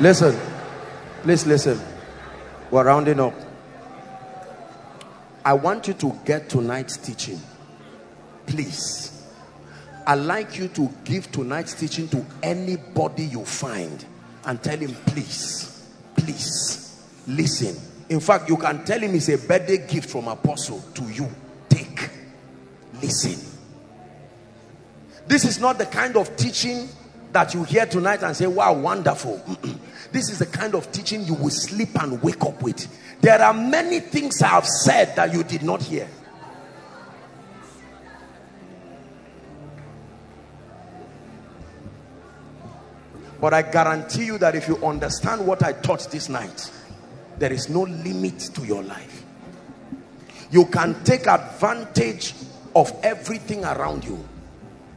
Listen. Please listen. We're rounding up. I want you to get tonight's teaching. Please. I'd like you to give tonight's teaching to anybody you find and tell him, please, please, listen. In fact, you can tell him it's a birthday gift from Apostle to you. Take. Listen. This is not the kind of teaching that you hear tonight and say, wow, wonderful. This is the kind of teaching you will sleep and wake up with. There are many things I have said that you did not hear. But I guarantee you that if you understand what I taught this night, there is no limit to your life. You can take advantage of everything around you.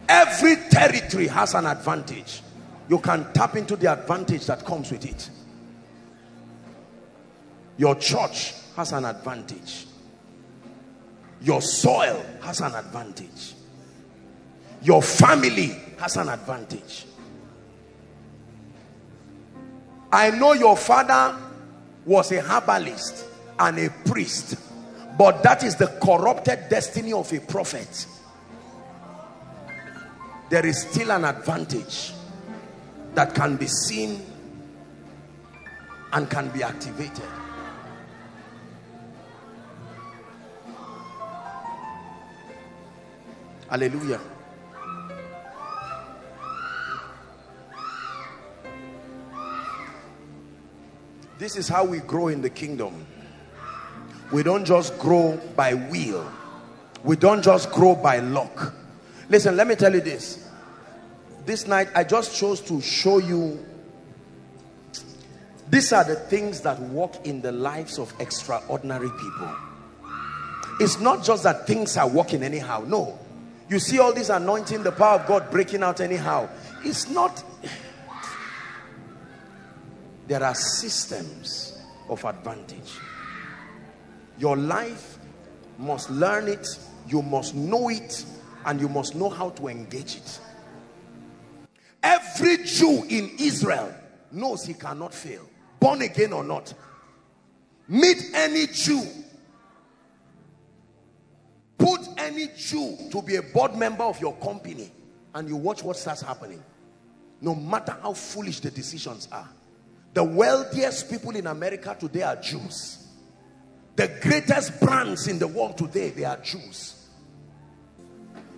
Every territory has an advantage. You can tap into the advantage that comes with it. Your church has an advantage. Your soil has an advantage. Your family has an advantage. I know your father was a herbalist and a priest, but that is the corrupted destiny of a prophet. There is still an advantage that can be seen and can be activated. Hallelujah. This is how we grow in the kingdom. We don't just grow by will. We don't just grow by luck. Listen, let me tell you this. This night, I just chose to show you these are the things that work in the lives of extraordinary people. It's not just that things are working anyhow. No. You see all this anointing, the power of God breaking out anyhow. It's not... There are systems of advantage. Your life must learn it, you must know it, and you must know how to engage it. Every Jew in Israel knows he cannot fail, born again or not. Meet any Jew, put any Jew to be a board member of your company, and you watch what starts happening. No matter how foolish the decisions are. The wealthiest people in America today are Jews. The greatest brands in the world today, they are Jews.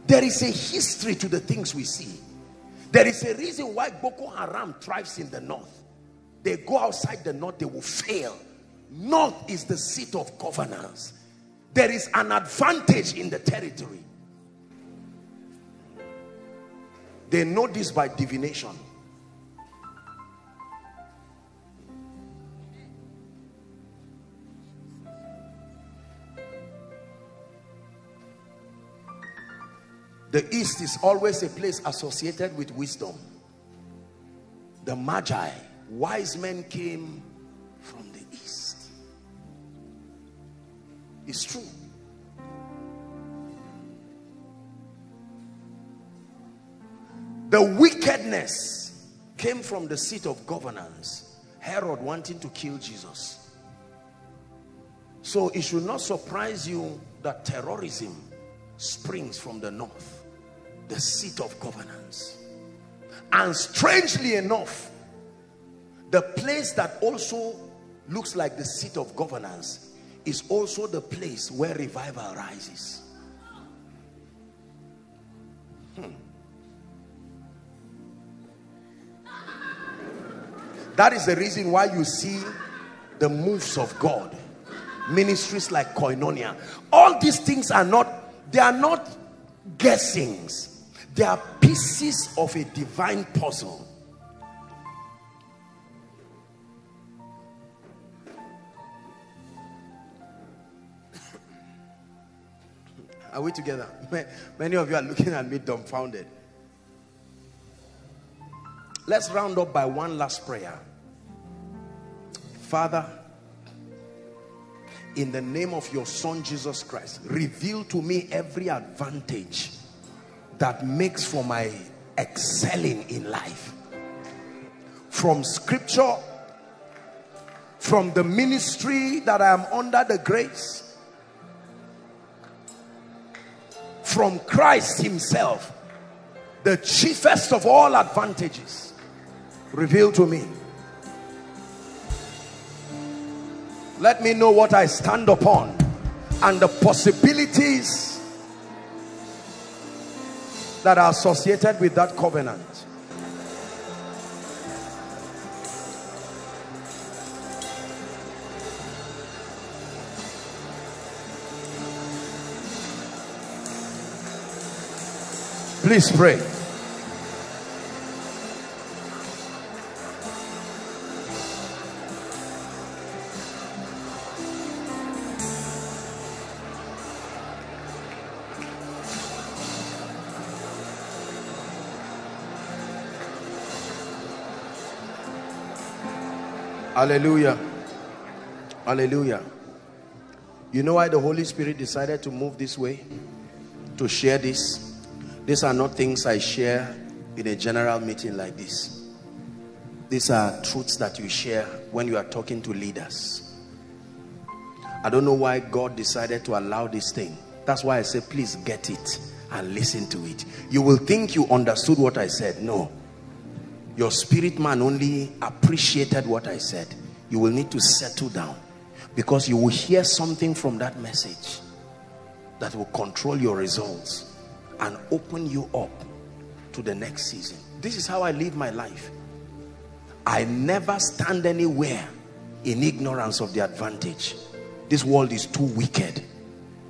There is a history to the things we see. There is a reason why Boko Haram thrives in the north. They go outside the north, they will fail. North is the seat of governance. There is an advantage in the territory. They know this by divination. The East is always a place associated with wisdom. The Magi, wise men came from the East. It's true. The wickedness came from the seat of governance. Herod wanting to kill Jesus. So it should not surprise you that terrorism springs from the north. The seat of governance. And strangely enough, the place that also looks like the seat of governance is also the place where revival rises. Hmm. That is the reason why you see the moves of God. Ministries like Koinonia. All these things are not, they are not guessings. They are pieces of a divine puzzle. Are we together? Many of you are looking at me dumbfounded. Let's round up by one last prayer. Father, in the name of your Son Jesus Christ, reveal to me every advantage that makes for my excelling in life. From scripture, from the ministry that I am under the grace, from Christ himself, the chiefest of all advantages, reveal to me. Let me know what I stand upon and the possibilities that are associated with that covenant. Please pray. Hallelujah. Hallelujah. You know why the Holy Spirit decided to move this way? To share this. These are not things I share in a general meeting like this. These are truths that you share when you are talking to leaders. I don't know why God decided to allow this thing. That's why I say, please get it and listen to it. You will think you understood what I said. No. Your spirit man only appreciated what I said. You will need to settle down, because you will hear something from that message that will control your results and open you up to the next season. This is how I live my life. I never stand anywhere in ignorance of the advantage. This world is too wicked.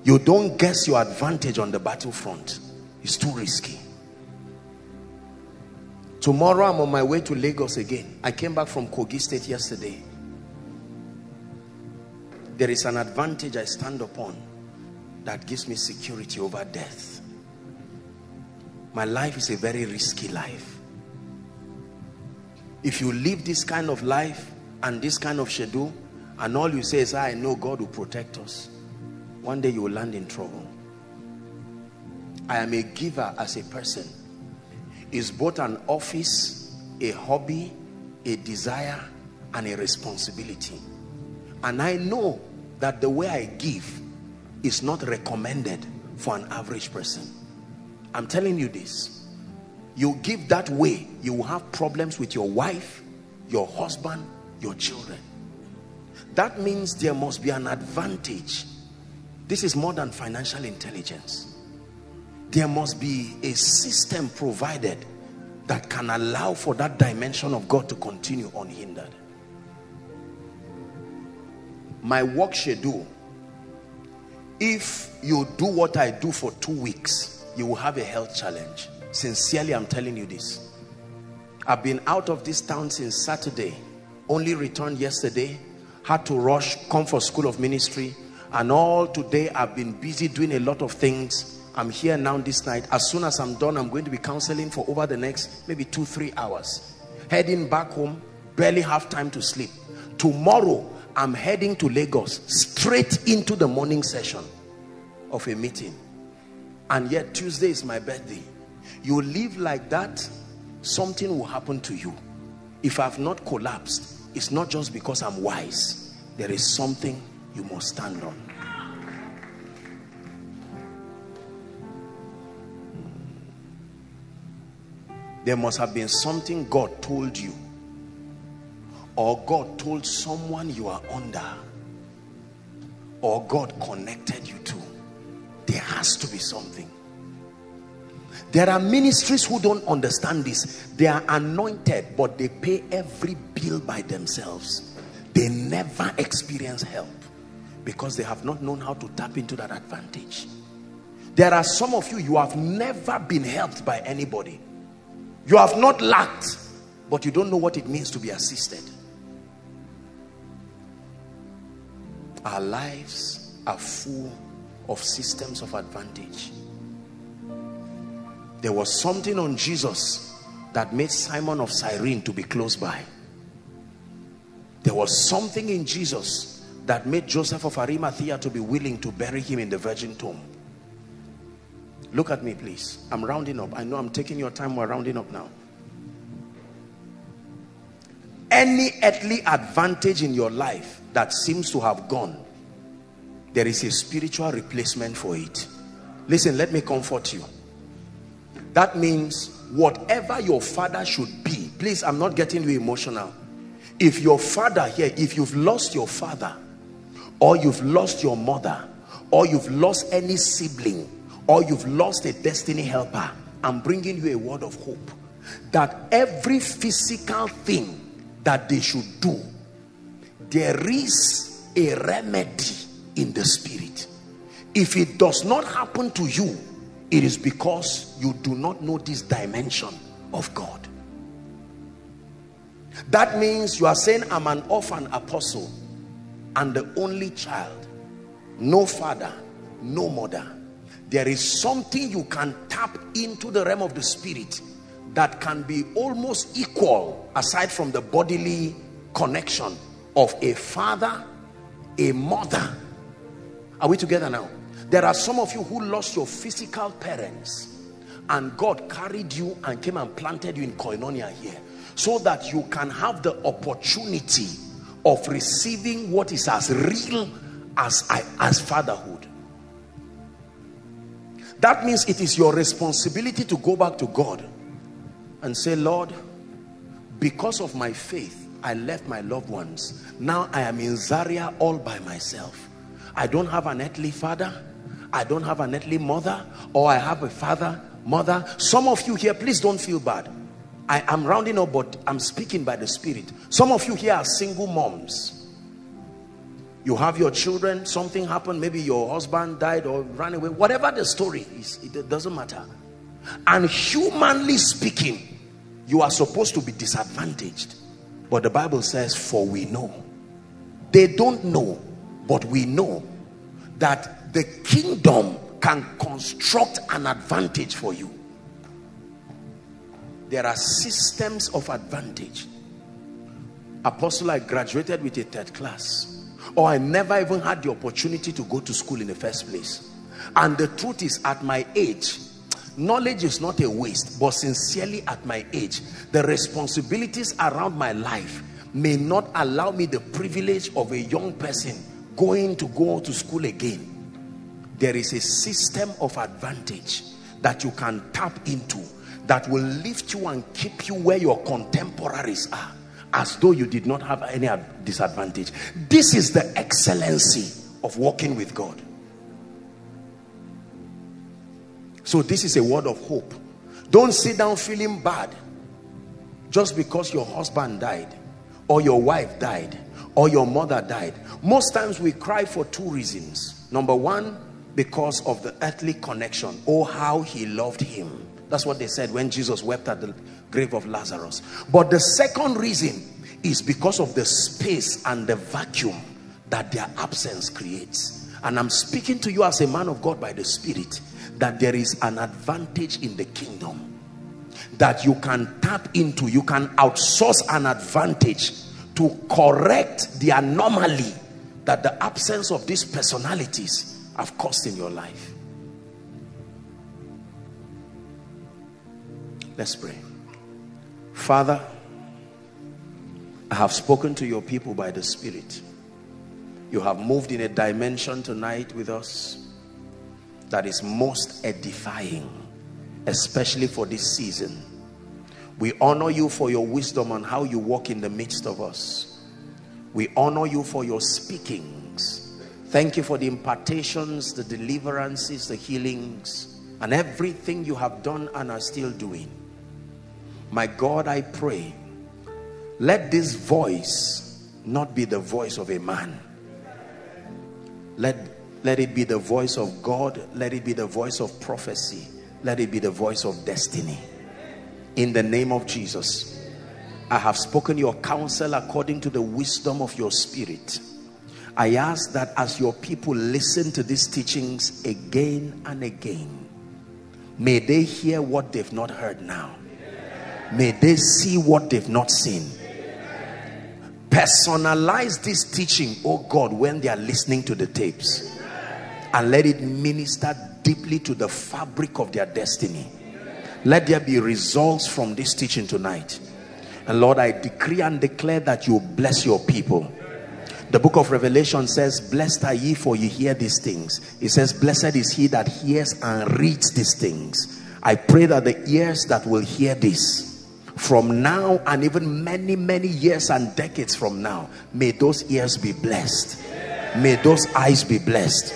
You don't guess your advantage on the battlefront. It's too risky. Tomorrow I'm on my way to Lagos again. I came back from Kogi State yesterday. There is an advantage I stand upon that gives me security over death. My life is a very risky life. If you live this kind of life and this kind of schedule, and all you say is, I know God will protect us, one day you will land in trouble. I am a giver as a person. Is both an office, a hobby, a desire, and a responsibility. And I know that the way I give is not recommended for an average person. I'm telling you this. You give that way, you will have problems with your wife, your husband, your children. That means there must be an advantage. This is more than financial intelligence. There must be a system provided that can allow for that dimension of God to continue unhindered. My work schedule, if you do what I do for two weeks, you will have a health challenge. Sincerely, I'm telling you this. I've been out of this town since Saturday, only returned yesterday, had to rush, come for School of Ministry, and all today I've been busy doing a lot of things. I'm here now this night. As soon as I'm done, I'm going to be counseling for over the next maybe two, three hours. Heading back home, barely have time to sleep. Tomorrow, I'm heading to Lagos, straight into the morning session of a meeting. And yet, Tuesday is my birthday. You live like that, something will happen to you. If I've not collapsed, it's not just because I'm wise. There is something you must stand on. There must have been something God told you, or God told someone you are under, or God connected you to. There has to be something. There are ministries who don't understand this. They are anointed, but they pay every bill by themselves. They never experience help because they have not known how to tap into that advantage. There are some of you, you have never been helped by anybody. You have not lacked, but you don't know what it means to be assisted. Our lives are full of systems of advantage. There was something on Jesus that made Simon of Cyrene to be close by. There was something in Jesus that made Joseph of Arimathea to be willing to bury him in the virgin tomb. Look at me, please. I'm rounding up. I know I'm taking your time. We're rounding up now. Any earthly advantage in your life that seems to have gone, there is a spiritual replacement for it. Listen, let me comfort you. That means whatever your father should be, please, I'm not getting you emotional. If your father here, if you've lost your father, or you've lost your mother, or you've lost any sibling, or you've lost a destiny helper, I'm bringing you a word of hope that every physical thing that they should do, there is a remedy in the spirit. If it does not happen to you, It is because you do not know this dimension of God. That means you are saying, I'm an orphan apostle and the only child, no father, no mother. There is something you can tap into the realm of the spirit that can be almost equal, aside from the bodily connection, of a father, a mother. Are we together now? There are some of you who lost your physical parents, and God carried you and came and planted you in Koinonia here, so that you can have the opportunity of receiving what is as real as, as fatherhood. That means it is your responsibility to go back to God and say, Lord, because of my faith, I left my loved ones. Now I am in Zaria all by myself. I don't have an earthly father. I don't have an earthly mother. Or I have a father, mother. Some of you here, please don't feel bad. I am rounding up, but I'm speaking by the Spirit. Some of you here are single moms. You have your children, something happened, maybe your husband died or ran away, whatever the story is, it doesn't matter. And humanly speaking, you are supposed to be disadvantaged. But the Bible says, for we know. They don't know, but we know that the kingdom can construct an advantage for you. There are systems of advantage. Apostle, I graduated with a third class. Or I never even had the opportunity to go to school in the first place. And the truth is, at my age, knowledge is not a waste, but sincerely at my age, the responsibilities around my life may not allow me the privilege of a young person going to go to school again. There is a system of advantage that you can tap into that will lift you and keep you where your contemporaries are, as though you did not have any disadvantage. This is the excellency of walking with God. So this is a word of hope. Don't sit down feeling bad just because your husband died, or your wife died, or your mother died. Most times we cry for two reasons. Number one, because of the earthly connection. Oh, how he loved him. That's what they said when Jesus wept at the grave of Lazarus. But the second reason is because of the space and the vacuum that their absence creates. And I'm speaking to you as a man of God by the Spirit, that there is an advantage in the kingdom that you can tap into. You can outsource an advantage to correct the anomaly that the absence of these personalities have caused in your life. Let's pray. Father, I have spoken to your people by the Spirit. You have moved in a dimension tonight with us that is most edifying, especially for this season. We honor you for your wisdom on how you walk in the midst of us. We honor you for your speakings. Thank you for the impartations, the deliverances, the healings, and everything you have done and are still doing. My God, I pray, let this voice not be the voice of a man. Let, let it be the voice of God. Let it be the voice of prophecy. Let it be the voice of destiny. In the name of Jesus, I have spoken your counsel according to the wisdom of your Spirit. I ask that as your people listen to these teachings again and again, may they hear what they've not heard now. May they see what they've not seen. Personalize this teaching, oh God, when they are listening to the tapes. And let it minister deeply to the fabric of their destiny. Let there be results from this teaching tonight. And Lord, I decree and declare that you bless your people. The book of Revelation says, blessed are ye, for ye hear these things. It says, blessed is he that hears and reads these things. I pray that the ears that will hear this, from now and even many, many years and decades from now, may those ears be blessed. May those eyes be blessed.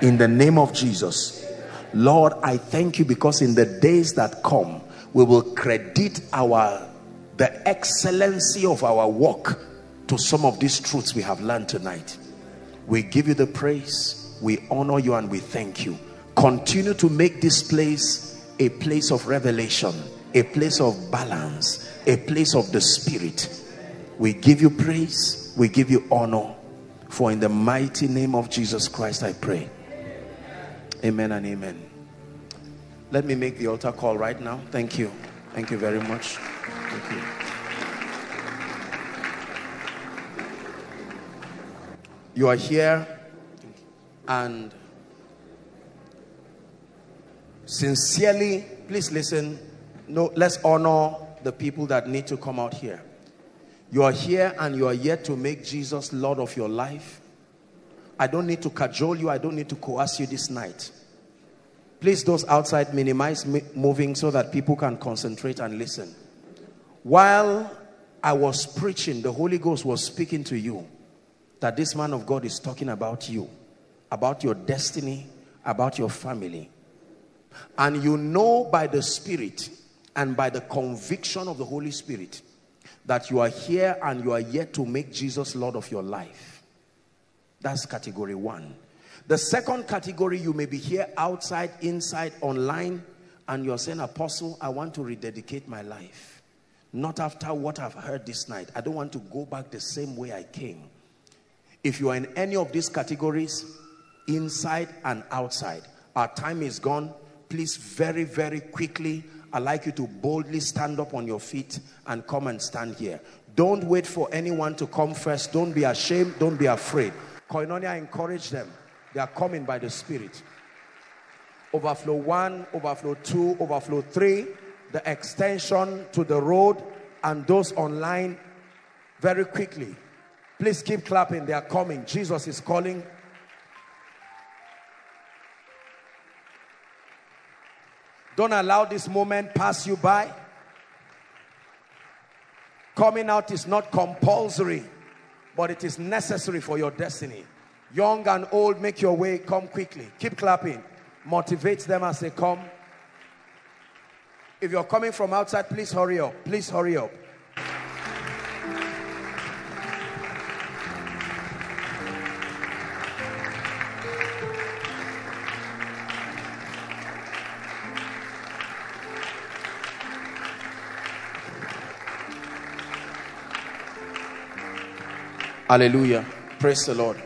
In the name of Jesus. Lord, I thank you, because in the days that come, we will credit our the excellency of our work to some of these truths we have learned tonight. We give you the praise, we honor you, and we thank you. Continue to make this place a place of revelation, a place of balance, a place of the Spirit. We give you praise, we give you honor, for in the mighty name of Jesus Christ I pray. Amen and amen. Let me make the altar call right now. Thank you. Thank you very much. Thank you. You are here and sincerely, please listen. No, let's honor the people that need to come out here. You are here and you are yet to make Jesus Lord of your life. I don't need to cajole you. I don't need to coerce you this night. Please, those outside, minimize moving so that people can concentrate and listen. While I was preaching, the Holy Ghost was speaking to you that this man of God is talking about you, about your destiny, about your family. And you know by the Spirit and by the conviction of the Holy Spirit that you are here and you are yet to make Jesus Lord of your life. That's category one. The second category, you may be here outside, inside, online, and you're saying, Apostle, I want to rededicate my life. Not after what I've heard this night. I don't want to go back the same way I came. If you are in any of these categories, inside and outside, our time is gone. Please, very, very quickly, I'd like you to boldly stand up on your feet and come and stand here. Don't wait for anyone to come first. Don't be ashamed. Don't be afraid. Koinonia, encourage them. They are coming by the Spirit. Overflow one, overflow two, overflow three. The extension to the road and those online, very quickly. Please keep clapping. They are coming. Jesus is calling. Don't allow this moment pass you by. Coming out is not compulsory, but it is necessary for your destiny. Young and old, make your way. Come quickly. Keep clapping. Motivate them as they come. If you're coming from outside, please hurry up. Please hurry up. Hallelujah. Praise the Lord.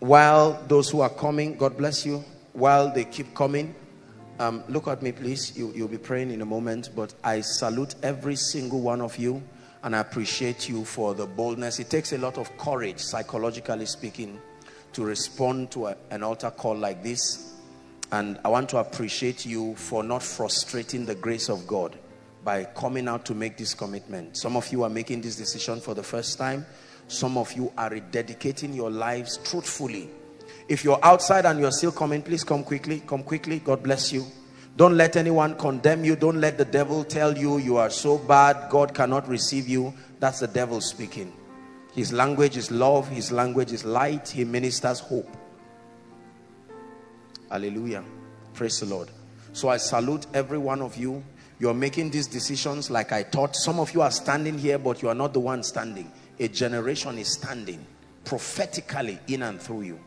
While those who are coming, God bless you. While they keep coming, um, look at me, please. You, you'll be praying in a moment, but I salute every single one of you, and I appreciate you for the boldness. It takes a lot of courage, psychologically speaking, to respond to a, an altar call like this. And I want to appreciate you for not frustrating the grace of God by coming out to make this commitment. Some of you are making this decision for the first time. Some of you are rededicating your lives truthfully. If you're outside and you're still coming, please come quickly. Come quickly. God bless you. Don't let anyone condemn you. Don't let the devil tell you you are so bad, God cannot receive you. That's the devil speaking. His language is love. His language is light. He ministers hope. Hallelujah. Praise the Lord. So I salute every one of you. You're making these decisions like I taught. Some of you are standing here, but you are not the one standing. A generation is standing prophetically in and through you.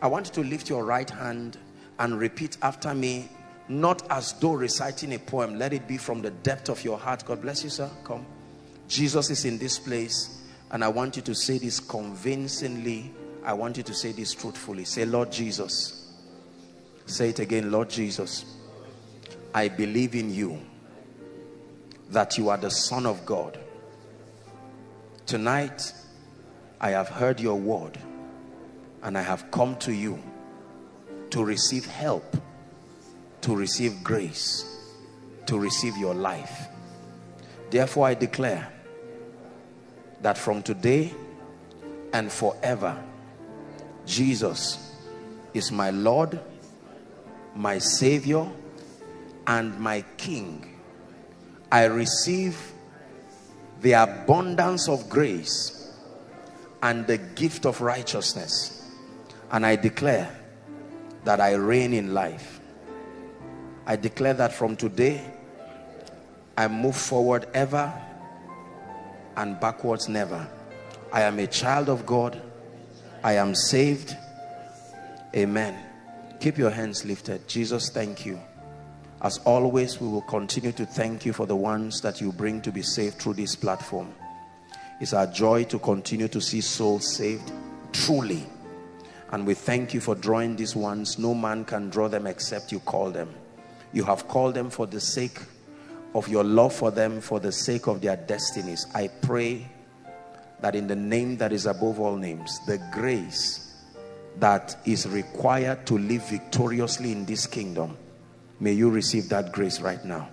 I want you to lift your right hand and repeat after me, not as though reciting a poem. Let it be from the depth of your heart. God bless you, sir. Come. Jesus is in this place, and I want you to say this convincingly. I want you to say this truthfully. Say, Lord Jesus. Say it again, Lord Jesus. I believe in you, that you are the Son of God. Tonight, I have heard your word, and I have come to you to receive help, to receive grace, to receive your life. Therefore, I declare that from today and forever, Jesus is my Lord, my Savior, and my King. I receive the abundance of grace and the gift of righteousness. And I declare that I reign in life. I declare that from today, I move forward ever and backwards never. I am a child of God. I am saved. Amen. Keep your hands lifted. Jesus, thank you. As always, we will continue to thank you for the ones that you bring to be saved through this platform. It's our joy to continue to see souls saved truly. And we thank you for drawing these ones. No man can draw them except you call them. You have called them for the sake of your love for them, for the sake of their destinies. I pray that in the name that is above all names, the grace that is required to live victoriously in this kingdom, may you receive that grace right now.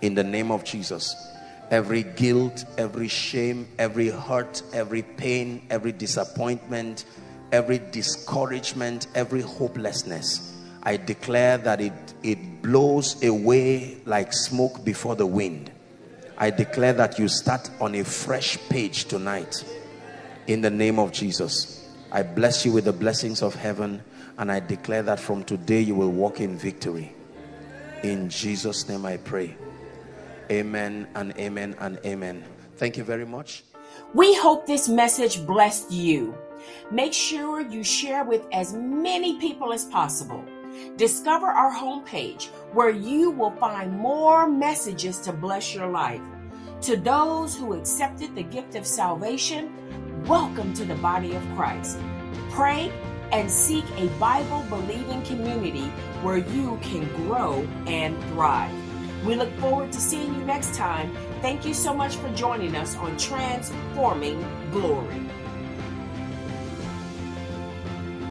In the name of Jesus, every guilt, every shame, every hurt, every pain, every disappointment, every discouragement, every hopelessness, I declare that it, it blows away like smoke before the wind. I declare that you start on a fresh page tonight. In the name of Jesus, I bless you with the blessings of heaven, and I declare that from today you will walk in victory. In Jesus' name I pray. Amen and amen and amen. Thank you very much. We hope this message blessed you. Make sure you share with as many people as possible. Discover our homepage where you will find more messages to bless your life. To those who accepted the gift of salvation, welcome to the body of Christ. Pray and seek a Bible-believing community where you can grow and thrive. We look forward to seeing you next time. Thank you so much for joining us on Transforming Glory.